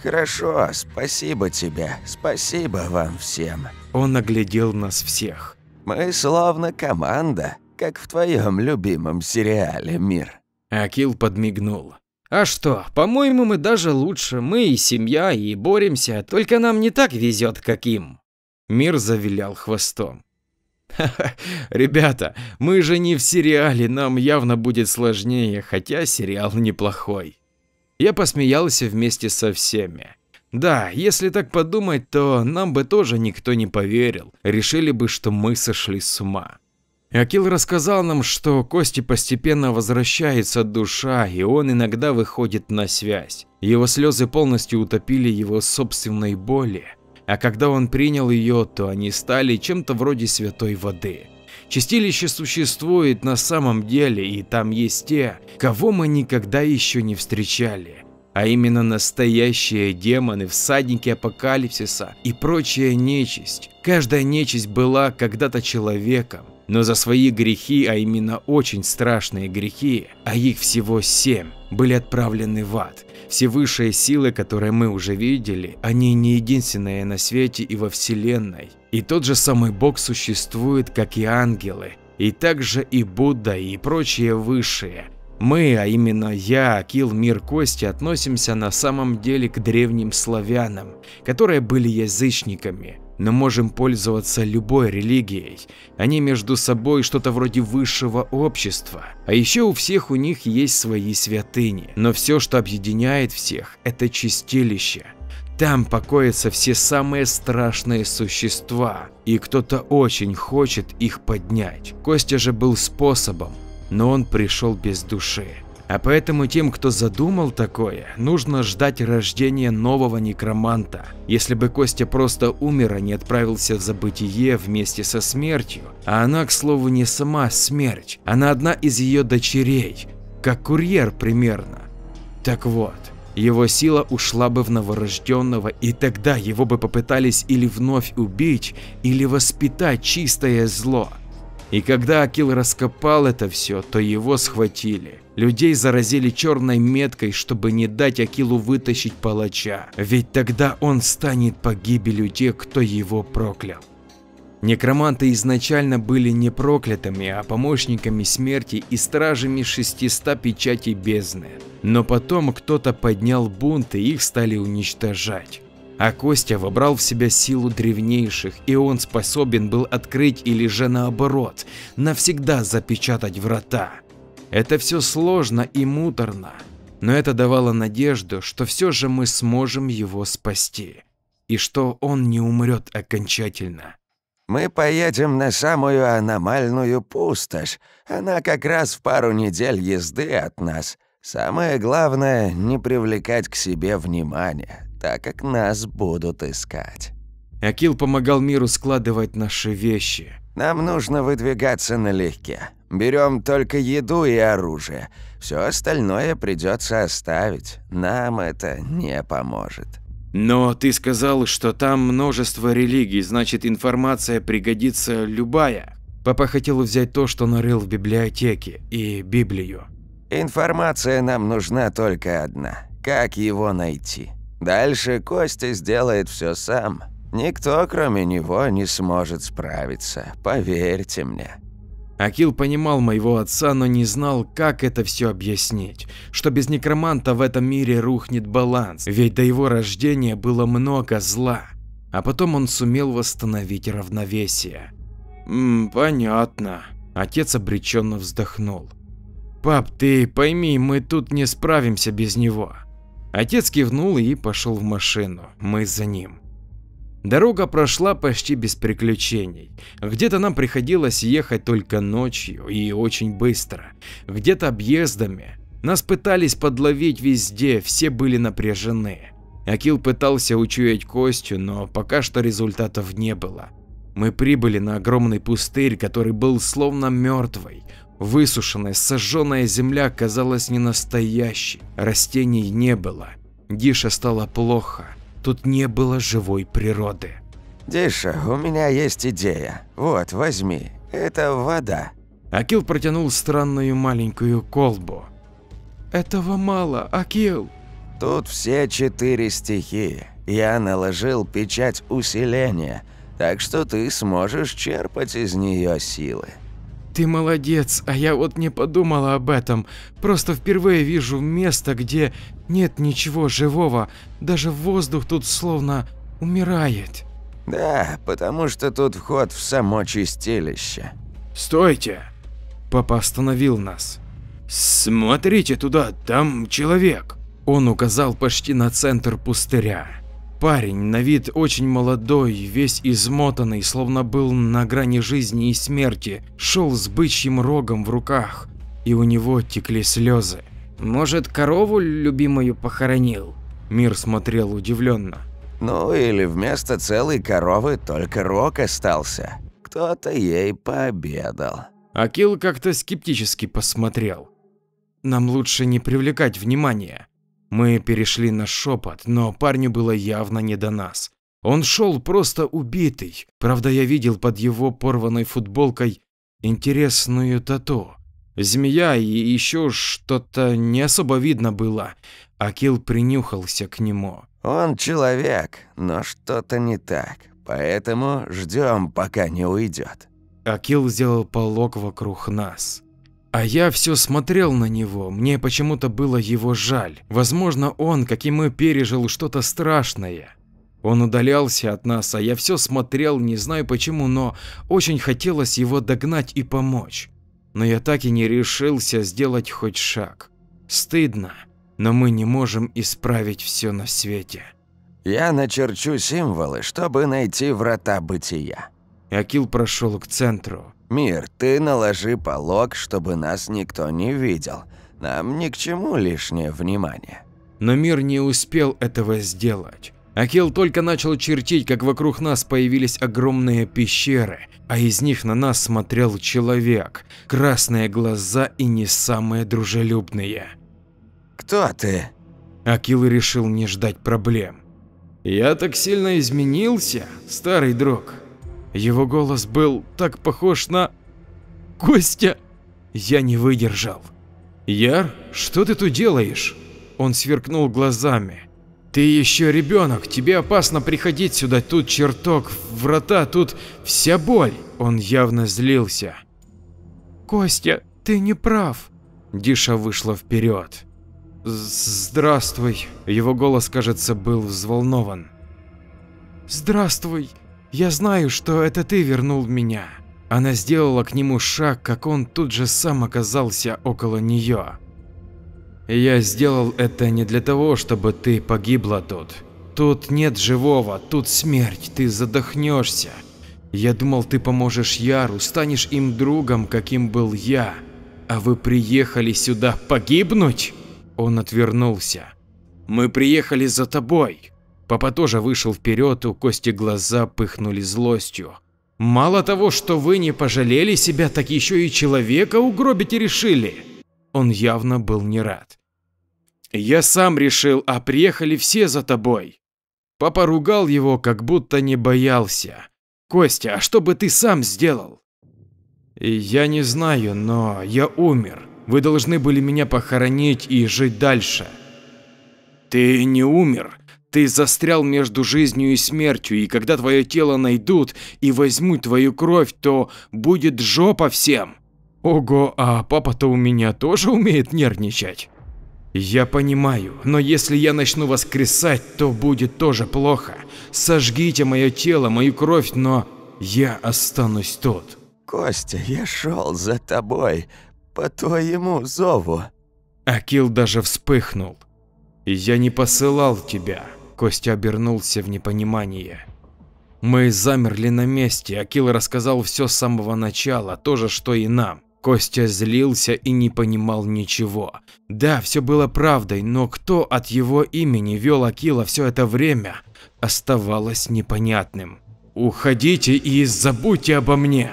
«Хорошо, спасибо тебе, спасибо вам всем». Он оглядел нас всех. «Мы словно команда, как в твоем любимом сериале «Мир». Акил подмигнул. «А что, по-моему, мы даже лучше, мы и семья, и боремся, только нам не так везет, как им». Мир завилял хвостом. «Ха-ха, ребята, мы же не в сериале, нам явно будет сложнее, хотя сериал неплохой». Я посмеялся вместе со всеми. Да, если так подумать, то нам бы тоже никто не поверил, решили бы, что мы сошли с ума. Акил рассказал нам, что Косте постепенно возвращается душа, и он иногда выходит на связь. Его слезы полностью утопили его собственной боли, а когда он принял ее, то они стали чем-то вроде святой воды. Чистилище существует на самом деле, и там есть те, кого мы никогда еще не встречали, а именно настоящие демоны, всадники апокалипсиса и прочая нечисть. Каждая нечисть была когда-то человеком. Но за свои грехи, а именно очень страшные грехи, а их всего 7, были отправлены в ад. Все высшие силы, которые мы уже видели, они не единственные на свете и во вселенной. И тот же самый Бог существует, как и ангелы, и также и Будда, и прочие высшие. Мы, а именно я, Акил, Мир, Костя, относимся на самом деле к древним славянам, которые были язычниками. Но можем пользоваться любой религией, они между собой что-то вроде высшего общества, а еще у всех у них есть свои святыни, но все, что объединяет всех, это чистилище, там покоятся все самые страшные существа, и кто-то очень хочет их поднять. Костя же был способом, но он пришел без души. А поэтому тем, кто задумал такое, нужно ждать рождения нового некроманта. Если бы Костя просто умер, а не отправился в забытие вместе со смертью, а она, к слову, не сама смерть, она одна из ее дочерей, как курьер примерно. Так вот, его сила ушла бы в новорожденного, и тогда его бы попытались или вновь убить, или воспитать чистое зло. И когда Акил раскопал это все, то его схватили. Людей заразили черной меткой, чтобы не дать Акилу вытащить палача, ведь тогда он станет погибелью тех, кто его проклял. Некроманты изначально были не проклятыми, а помощниками смерти и стражами 600 печатей бездны. Но потом кто-то поднял бунт, и их стали уничтожать. А Костя вобрал в себя силу древнейших, и он способен был открыть или же наоборот, навсегда запечатать врата. Это все сложно и муторно, но это давало надежду, что все же мы сможем его спасти, и что он не умрет окончательно. «Мы поедем на самую аномальную пустошь, она как раз в пару недель езды от нас. Самое главное — не привлекать к себе внимания, так как нас будут искать». Акил помогал Миру складывать наши вещи. «Нам нужно выдвигаться налегке. Берем только еду и оружие. Все остальное придется оставить. Нам это не поможет». «Но ты сказал, что там множество религий, значит, информация пригодится любая». Папа хотел взять то, что нарыл в библиотеке, и Библию. «Информация нам нужна только одна. Как его найти? Дальше Костя сделает все сам. Никто, кроме него, не сможет справиться, поверьте мне». Акил понимал моего отца, но не знал, как это все объяснить, что без некроманта в этом мире рухнет баланс, ведь до его рождения было много зла, а потом он сумел восстановить равновесие. Понятно. Отец обреченно вздохнул. «Пап, ты пойми, мы тут не справимся без него». Отец кивнул и пошел в машину, мы за ним. Дорога прошла почти без приключений, где-то нам приходилось ехать только ночью и очень быстро, где-то объездами, нас пытались подловить везде, все были напряжены. Акил пытался учуять Костю, но пока что результатов не было. Мы прибыли на огромный пустырь, который был словно мертвый. Высушенная, сожженная земля казалась ненастоящей, растений не было. Дише стало плохо, тут не было живой природы. «Диша, у меня есть идея, вот возьми, это вода». Акил протянул странную маленькую колбу. «Этого мало, Акил». «Тут все 4 стихии, я наложил печать усиления, так что ты сможешь черпать из нее силы». «Ты молодец, а я вот не подумала об этом, просто впервые вижу место, где нет ничего живого, даже воздух тут словно умирает». «Да, потому что тут вход в само чистилище». «Стойте!» Папа остановил нас. «Смотрите туда, там человек». Он указал почти на центр пустыря. Парень, на вид очень молодой, весь измотанный, словно был на грани жизни и смерти, шел с бычьим рогом в руках, и у него текли слезы. «Может, корову любимую похоронил?» Мир смотрел удивленно. «Ну или вместо целой коровы только рог остался. Кто-то ей пообедал». Акил как-то скептически посмотрел. «Нам лучше не привлекать внимания». Мы перешли на шепот, но парню было явно не до нас. Он шел просто убитый, правда я видел под его порванной футболкой интересную тату. Змея и еще что-то не особо видно было. Акил принюхался к нему. «Он человек, но что-то не так, поэтому ждем, пока не уйдет». Акил сделал полог вокруг нас. А я все смотрел на него, мне почему-то было его жаль, возможно он, как и мы, пережил что-то страшное. Он удалялся от нас, а я все смотрел, не знаю почему, но очень хотелось его догнать и помочь. Но я так и не решился сделать хоть шаг. Стыдно, но мы не можем исправить все на свете. «Я начерчу символы, чтобы найти врата бытия». Акил прошел к центру. «Мир, ты наложи полог, чтобы нас никто не видел. Нам ни к чему лишнее внимание». Но Мир не успел этого сделать. Акил только начал чертить, как вокруг нас появились огромные пещеры, а из них на нас смотрел человек, красные глаза и не самые дружелюбные. «Кто ты?» Акил решил не ждать проблем. «Я так сильно изменился, старый друг». Его голос был так похож на… Костя! Я не выдержал. «Яр, что ты тут делаешь?» Он сверкнул глазами. Ты еще ребенок, тебе опасно приходить сюда, тут чертог, врата, тут вся боль. Он явно злился. Костя, ты не прав. Диша вышла вперед. Здравствуй. Его голос, кажется, был взволнован. Здравствуй. Я знаю, что это ты вернул меня. Она сделала к нему шаг, как он тут же сам оказался около нее. Я сделал это не для того, чтобы ты погибла тут. Тут нет живого, тут смерть, ты задохнешься. Я думал, ты поможешь Яру, станешь им другом, каким был я. А вы приехали сюда погибнуть? Он отвернулся. Мы приехали за тобой. Папа тоже вышел вперед, у Кости глаза пыхнули злостью. Мало того, что вы не пожалели себя, так еще и человека угробить и решили. Он явно был не рад. Я сам решил, а приехали все за тобой. Папа ругал его, как будто не боялся. Костя, а что бы ты сам сделал? Я не знаю, но я умер. Вы должны были меня похоронить и жить дальше. Ты не умер. Ты застрял между жизнью и смертью, и когда твое тело найдут и возьмут твою кровь, то будет жопа всем. Ого, а папа-то у меня тоже умеет нервничать. Я понимаю, но если я начну воскресать, то будет тоже плохо. Сожгите мое тело, мою кровь, но я останусь тут. Костя, я шел за тобой, по твоему зову. Акил даже вспыхнул. Я не посылал тебя. Костя обернулся в непонимание. Мы замерли на месте, Акил рассказал все с самого начала, то же, что и нам. Костя злился и не понимал ничего. Да, все было правдой, но кто от его имени вел Акила все это время, оставалось непонятным. «Уходите и забудьте обо мне!»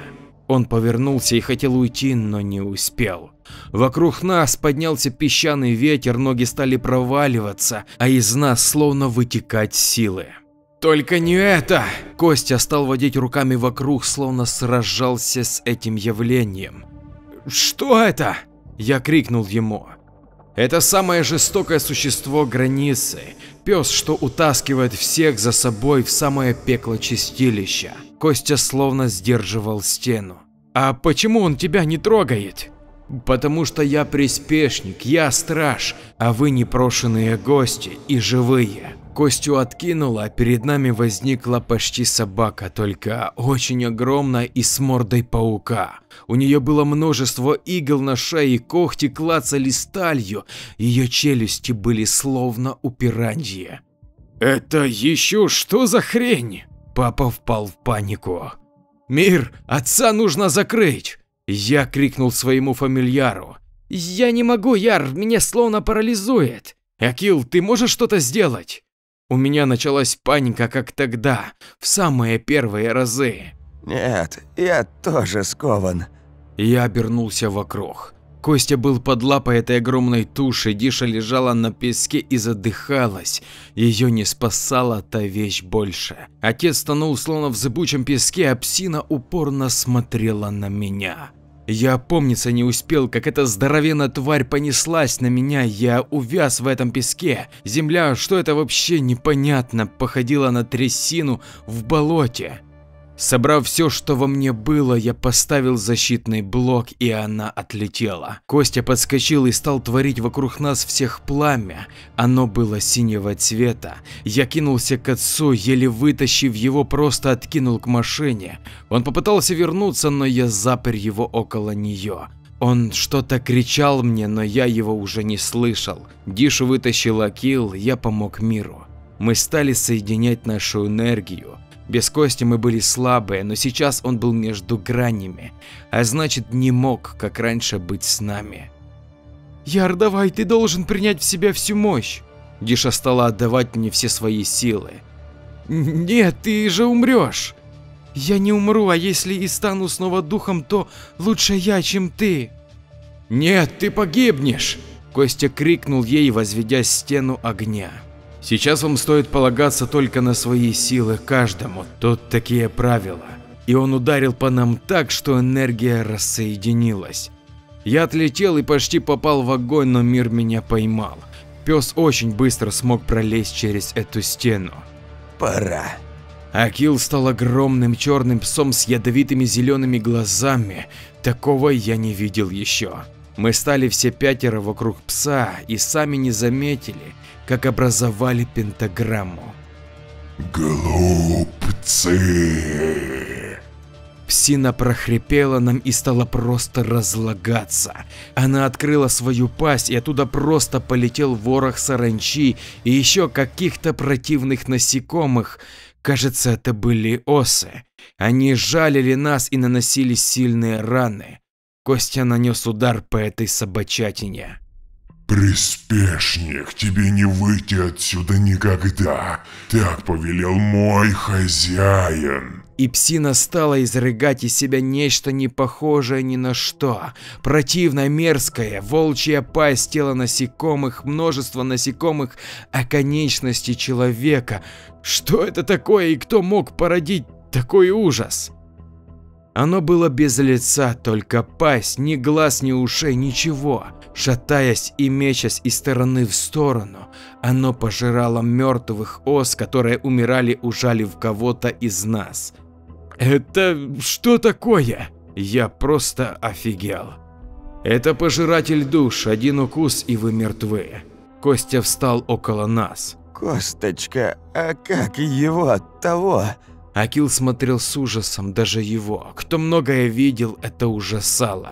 Он повернулся и хотел уйти, но не успел. Вокруг нас поднялся песчаный ветер, ноги стали проваливаться, а из нас словно вытекать силы. Только не это! Костя стал водить руками вокруг, словно сражался с этим явлением. Что это? Я крикнул ему. Это самое жестокое существо границы. Пес, что утаскивает всех за собой в самое пекло чистилища. Костя словно сдерживал стену. А почему он тебя не трогает? Потому что я приспешник, я страж, а вы непрошенные гости и живые. Костю откинуло, а перед нами возникла почти собака, только очень огромная и с мордой паука. У нее было множество игл на шее, когти клацали сталью, ее челюсти были словно у пираньи. «Это еще что за хрень?» Папа впал в панику. «Мир, отца нужно закрыть!» Я крикнул своему фамильяру. «Я не могу, Яр, меня словно парализует!» «Акил, ты можешь что-то сделать?» У меня началась паника, как тогда, в самые первые разы. Нет, я тоже скован. Я обернулся вокруг. Костя был под лапой этой огромной туши, Диша лежала на песке и задыхалась. Ее не спасала та вещь больше. Отец тонул словно в зыбучем песке, а псина упорно смотрела на меня. Я опомниться не успел, как эта здоровенная тварь понеслась на меня, я увяз в этом песке. Земля, что это вообще непонятно, походила на трясину в болоте. Собрав все, что во мне было, я поставил защитный блок, и она отлетела. Костя подскочил и стал творить вокруг нас всех пламя. Оно было синего цвета. Я кинулся к отцу, еле вытащив его, просто откинул к машине. Он попытался вернуться, но я запер его около нее. Он что-то кричал мне, но я его уже не слышал. Дишу вытащил Акил, я помог Миру. Мы стали соединять нашу энергию. Без Кости мы были слабые, но сейчас он был между гранями, а значит не мог, как раньше, быть с нами. Яр, давай, ты должен принять в себя всю мощь. Диша стала отдавать мне все свои силы. Нет, ты же умрешь. Я не умру, а если и стану снова духом, то лучше я, чем ты. Нет, ты погибнешь. Костя крикнул ей, возведя стену огня. Сейчас вам стоит полагаться только на свои силы каждому, тут такие правила. И он ударил по нам так, что энергия рассоединилась. Я отлетел и почти попал в огонь, но Мир меня поймал. Пес очень быстро смог пролезть через эту стену. Пора. Акил стал огромным черным псом с ядовитыми зелеными глазами. Такого я не видел еще. Мы стали все пятеро вокруг пса и сами не заметили, как образовали пентаграмму. Глупцы. Псина прохрипела нам и стала просто разлагаться. Она открыла свою пасть, и оттуда просто полетел ворох саранчи и еще каких-то противных насекомых. Кажется, это были осы. Они жалили нас и наносили сильные раны. Костя нанес удар по этой собачатине. Приспешник, тебе не выйти отсюда никогда. Так повелел мой хозяин. И псина стала изрыгать из себя нечто не похожее ни на что. Противно мерзкое, волчья пасть, тело насекомых, множество насекомых, а конечности человека. Что это такое и кто мог породить такой ужас? Оно было без лица, только пасть, ни глаз, ни ушей, ничего. Шатаясь и мечась из стороны в сторону, оно пожирало мертвых ос, которые умирали, ужалив кого-то из нас. Это что такое? Я просто офигел. Это пожиратель душ, один укус и вы мертвы. Костя встал около нас. Косточка, а как его от того? Акил смотрел с ужасом, даже его. Кто многое видел, это ужасало.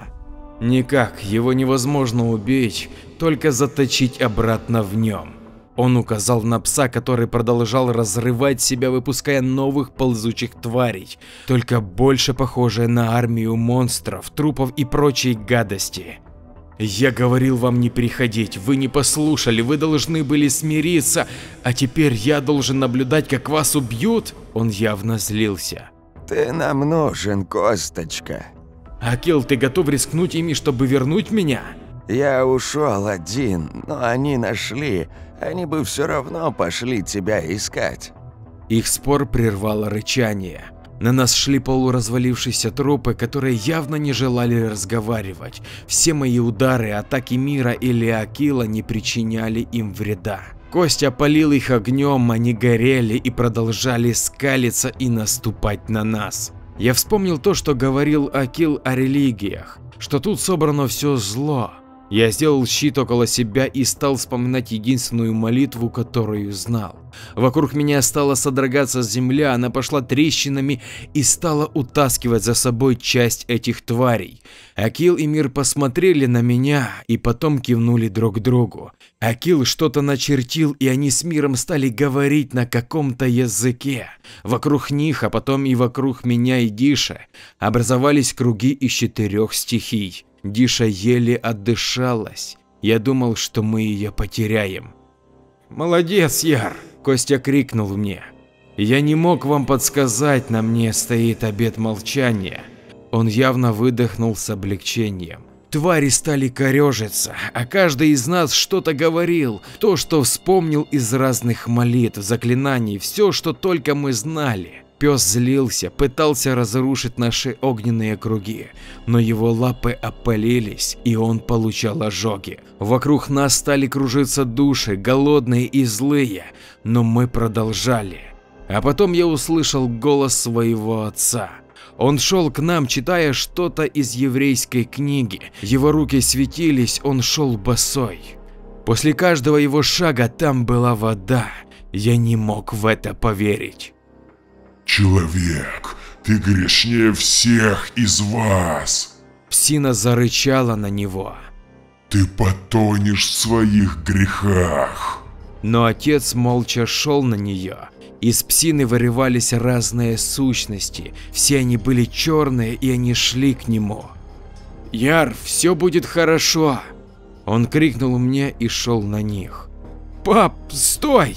Никак, его невозможно убить, только заточить обратно в нем. Он указал на пса, который продолжал разрывать себя, выпуская новых ползучих тварей, только больше похожие на армию монстров, трупов и прочей гадости. Я говорил вам не приходить, вы не послушали, вы должны были смириться, а теперь я должен наблюдать, как вас убьют? Он явно злился. Ты нам нужен, Косточка. Акил, ты готов рискнуть ими, чтобы вернуть меня? Я ушел один, но они нашли, они бы все равно пошли тебя искать. Их спор прервало рычание. На нас шли полуразвалившиеся трупы, которые явно не желали разговаривать. Все мои удары, атаки Мира или Акила не причиняли им вреда. Костя опалил их огнем, они горели и продолжали скалиться и наступать на нас. Я вспомнил то, что говорил Акил о религиях, что тут собрано все зло. Я сделал щит около себя и стал вспоминать единственную молитву, которую знал. Вокруг меня стала содрогаться земля, она пошла трещинами и стала утаскивать за собой часть этих тварей. Акил и Мир посмотрели на меня и потом кивнули друг другу. Акил что-то начертил, и они с Миром стали говорить на каком-то языке. Вокруг них, а потом и вокруг меня и Диши, образовались круги из четырех стихий. Диша еле отдышалась. Я думал, что мы ее потеряем. «Молодец, Яр!» – Костя крикнул мне. «Я не мог вам подсказать, на мне стоит обет молчания». Он явно выдохнул с облегчением. Твари стали корежиться, а каждый из нас что-то говорил, то, что вспомнил из разных молитв, заклинаний, все, что только мы знали. Пес злился, пытался разрушить наши огненные круги, но его лапы опалились, и он получал ожоги. Вокруг нас стали кружиться души, голодные и злые, но мы продолжали. А потом я услышал голос своего отца. Он шел к нам, читая что-то из еврейской книги. Его руки светились, он шел босой. После каждого его шага там была вода. Я не мог в это поверить. Человек, ты грешнее всех из вас. Псина зарычала на него. Ты потонешь в своих грехах. Но отец молча шел на нее. Из псины вырывались разные сущности. Все они были черные, и они шли к нему. Яр, все будет хорошо. Он крикнул мне и шел на них. Пап, стой!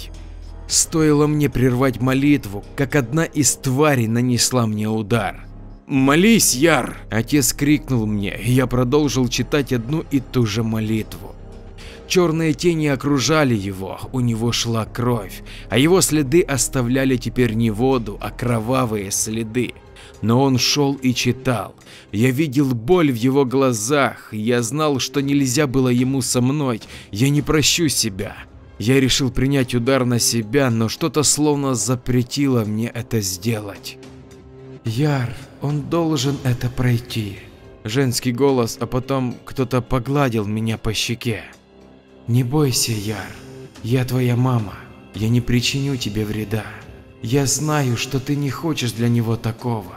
Стоило мне прервать молитву, как одна из тварей нанесла мне удар. «Молись, Яр!» – отец крикнул мне, и я продолжил читать одну и ту же молитву. Черные тени окружали его, у него шла кровь, а его следы оставляли теперь не воду, а кровавые следы. но он шел и читал. Я видел боль в его глазах, я знал, что нельзя было ему со мной, я не прощу себя. Я решил принять удар на себя, но что-то словно запретило мне это сделать. «Яр, он должен это пройти», – женский голос, а потом кто-то погладил меня по щеке. «Не бойся, Яр, я твоя мама, я не причиню тебе вреда. Я знаю, что ты не хочешь для него такого.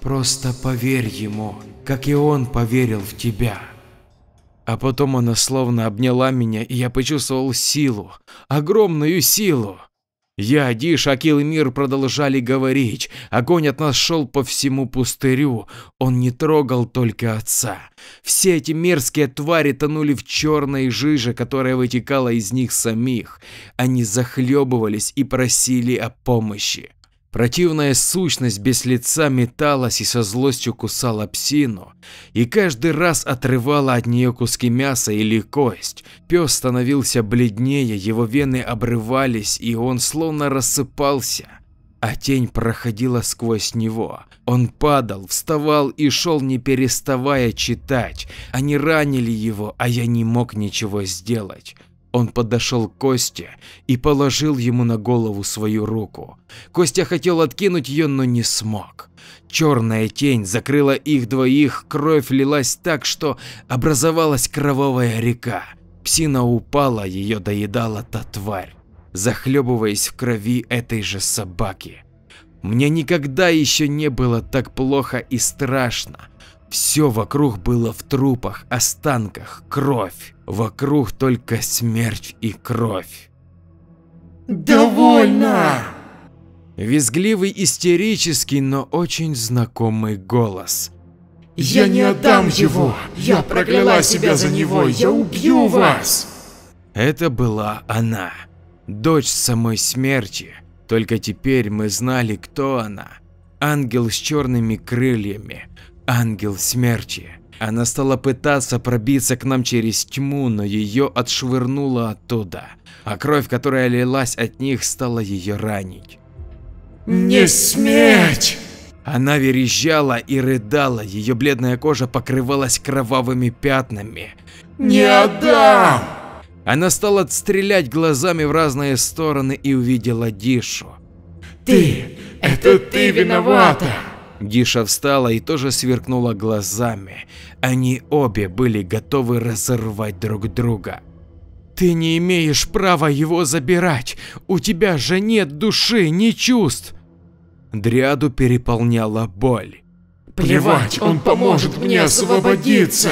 Просто поверь ему, как и он поверил в тебя». А потом она словно обняла меня, и я почувствовал силу, огромную силу. Я, Диша, Акил и Мир продолжали говорить. Огонь от нас шел по всему пустырю, он не трогал только отца. Все эти мерзкие твари тонули в черной жиже, которая вытекала из них самих. Они захлебывались и просили о помощи. Противная сущность без лица металась и со злостью кусала псину, и каждый раз отрывала от нее куски мяса или кость. Пес становился бледнее, его вены обрывались, и он словно рассыпался, а тень проходила сквозь него. Он падал, вставал и шел, не переставая читать. Они ранили его, а я не мог ничего сделать. Он подошел к Косте и положил ему на голову свою руку. Костя хотел откинуть ее, но не смог. Черная тень закрыла их двоих, кровь лилась так, что образовалась кровавая река. Псина упала, ее доедала та тварь, захлебываясь в крови этой же собаки. Мне никогда еще не было так плохо и страшно. Все вокруг было в трупах, останках, кровь. Вокруг только смерть и кровь. «Довольно!» Визгливый, истерический, но очень знакомый голос. «Я не отдам его! Я прокляла себя за него! Я убью вас!» Это была она, дочь самой смерти. Только теперь мы знали, кто она. Ангел с черными крыльями. Ангел смерти. Она стала пытаться пробиться к нам через тьму, но ее отшвырнуло оттуда, а кровь, которая лилась от них, стала ее ранить. «Не сметь!» Она верещала и рыдала, ее бледная кожа покрывалась кровавыми пятнами. «Не отдам!» Она стала стрелять глазами в разные стороны и увидела Дишу. «Ты! Это ты виновата!» Диша встала и тоже сверкнула глазами. Они обе были готовы разорвать друг друга. «Ты не имеешь права его забирать! У тебя же нет души, ни чувств!» Дриаду переполняла боль. «Плевать, он поможет мне освободиться!»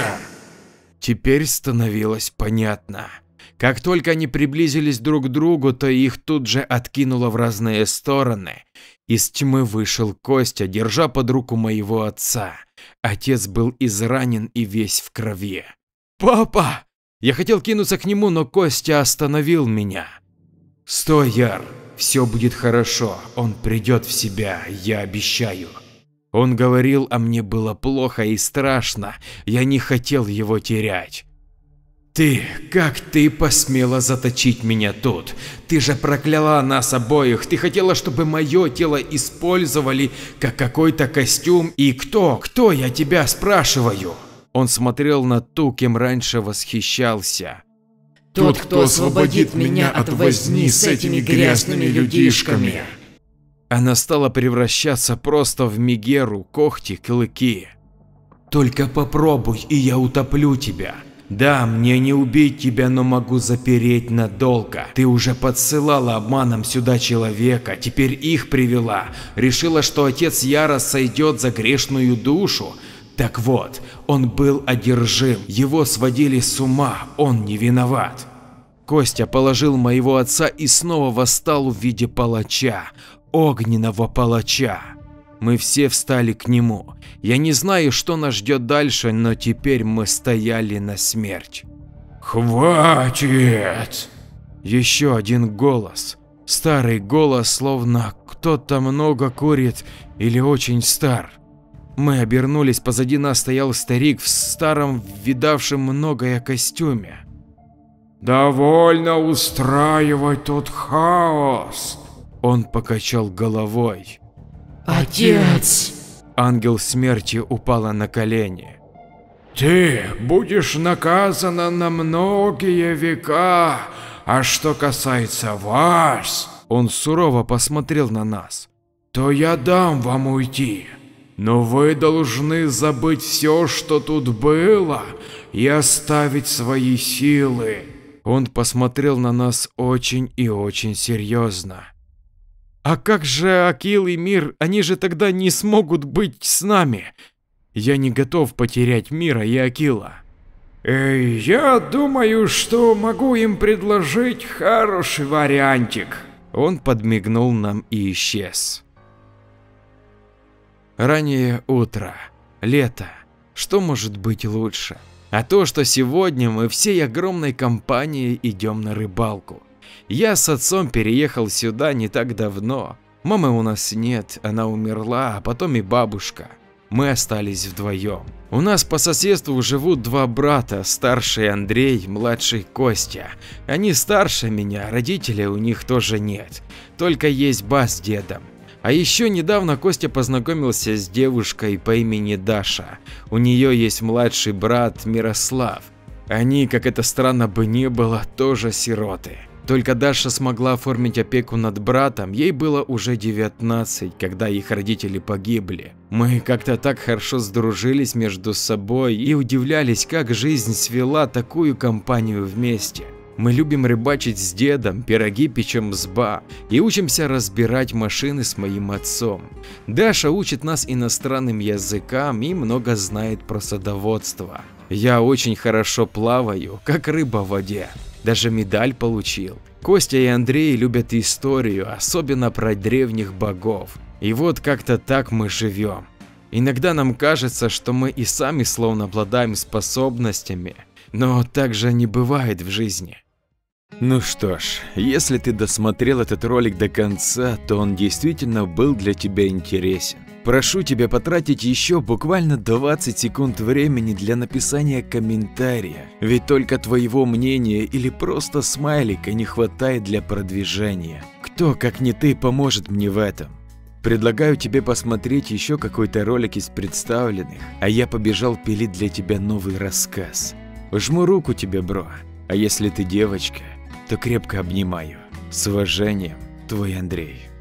Теперь становилось понятно. Как только они приблизились друг к другу, то их тут же откинуло в разные стороны. Из тьмы вышел Костя, держа под руку моего отца. Отец был изранен и весь в крови. «Папа!» Я хотел кинуться к нему, но Костя остановил меня. «Стой, Яр, все будет хорошо, он придет в себя, я обещаю». Он говорил, а мне было плохо и страшно, я не хотел его терять. «Ты, как ты посмела заточить меня тут? Ты же прокляла нас обоих, ты хотела, чтобы мое тело использовали как какой-то костюм, и кто, я тебя спрашиваю?» Он смотрел на ту, кем раньше восхищался. «Тот, кто освободит меня от возни с этими грязными людишками». Она стала превращаться просто в Мегеру, когти, клыки. «Только попробуй, и я утоплю тебя. Да, мне не убить тебя, но могу запереть надолго. Ты уже подсылала обманом сюда человека, теперь их привела. Решила, что отец Яра сойдет за грешную душу. Так вот, он был одержим, его сводили с ума, он не виноват». Костя положил моего отца и снова восстал в виде палача, огненного палача. Мы все встали к нему. Я не знаю, что нас ждет дальше, но теперь мы стояли на смерть. «Хватит!» Еще один голос. Старый голос, словно кто-то много курит или очень стар. Мы обернулись, позади нас стоял старик в старом, видавшем многое костюме. «Довольно устраивать тут хаос!» Он покачал головой. «Отец!» Ангел смерти упала на колени. «Ты будешь наказана на многие века, а что касается вас...» Он сурово посмотрел на нас. «То я дам вам уйти, но вы должны забыть все, что тут было, и оставить свои силы». Он посмотрел на нас очень и очень серьезно. «А как же Акил и Мир? Они же тогда не смогут быть с нами. Я не готов потерять Мира и Акила». «Я думаю, что могу им предложить хороший вариантик». Он подмигнул нам и исчез. Раннее утро, лето, что может быть лучше? А то, что сегодня мы всей огромной компанией идем на рыбалку. Я с отцом переехал сюда не так давно. Мамы у нас нет, она умерла, а потом и бабушка. Мы остались вдвоем. У нас по соседству живут два брата, старший Андрей, младший Костя. Они старше меня, родителей у них тоже нет, только есть ба с дедом. А еще недавно Костя познакомился с девушкой по имени Даша. У нее есть младший брат Мирослав. Они, как это странно бы ни было, тоже сироты. Только Даша смогла оформить опеку над братом, ей было уже 19, когда их родители погибли. Мы как-то так хорошо сдружились между собой и удивлялись, как жизнь свела такую компанию вместе. Мы любим рыбачить с дедом, пироги печем с ба и учимся разбирать машины с моим отцом. Даша учит нас иностранным языкам и много знает про садоводство. Я очень хорошо плаваю, как рыба в воде. Даже медаль получил. Костя и Андрей любят историю, особенно про древних богов. И вот как-то так мы живем. Иногда нам кажется, что мы и сами словно обладаем способностями, но так же не бывает в жизни. Ну что ж, если ты досмотрел этот ролик до конца, то он действительно был для тебя интересен. Прошу тебя потратить еще буквально 20 секунд времени для написания комментария, ведь только твоего мнения или просто смайлика не хватает для продвижения. Кто, как не ты, поможет мне в этом? Предлагаю тебе посмотреть еще какой-то ролик из представленных, а я побежал пилить для тебя новый рассказ. Жму руку тебе, бро, а если ты девочка, то крепко обнимаю. С уважением, твой Андрей.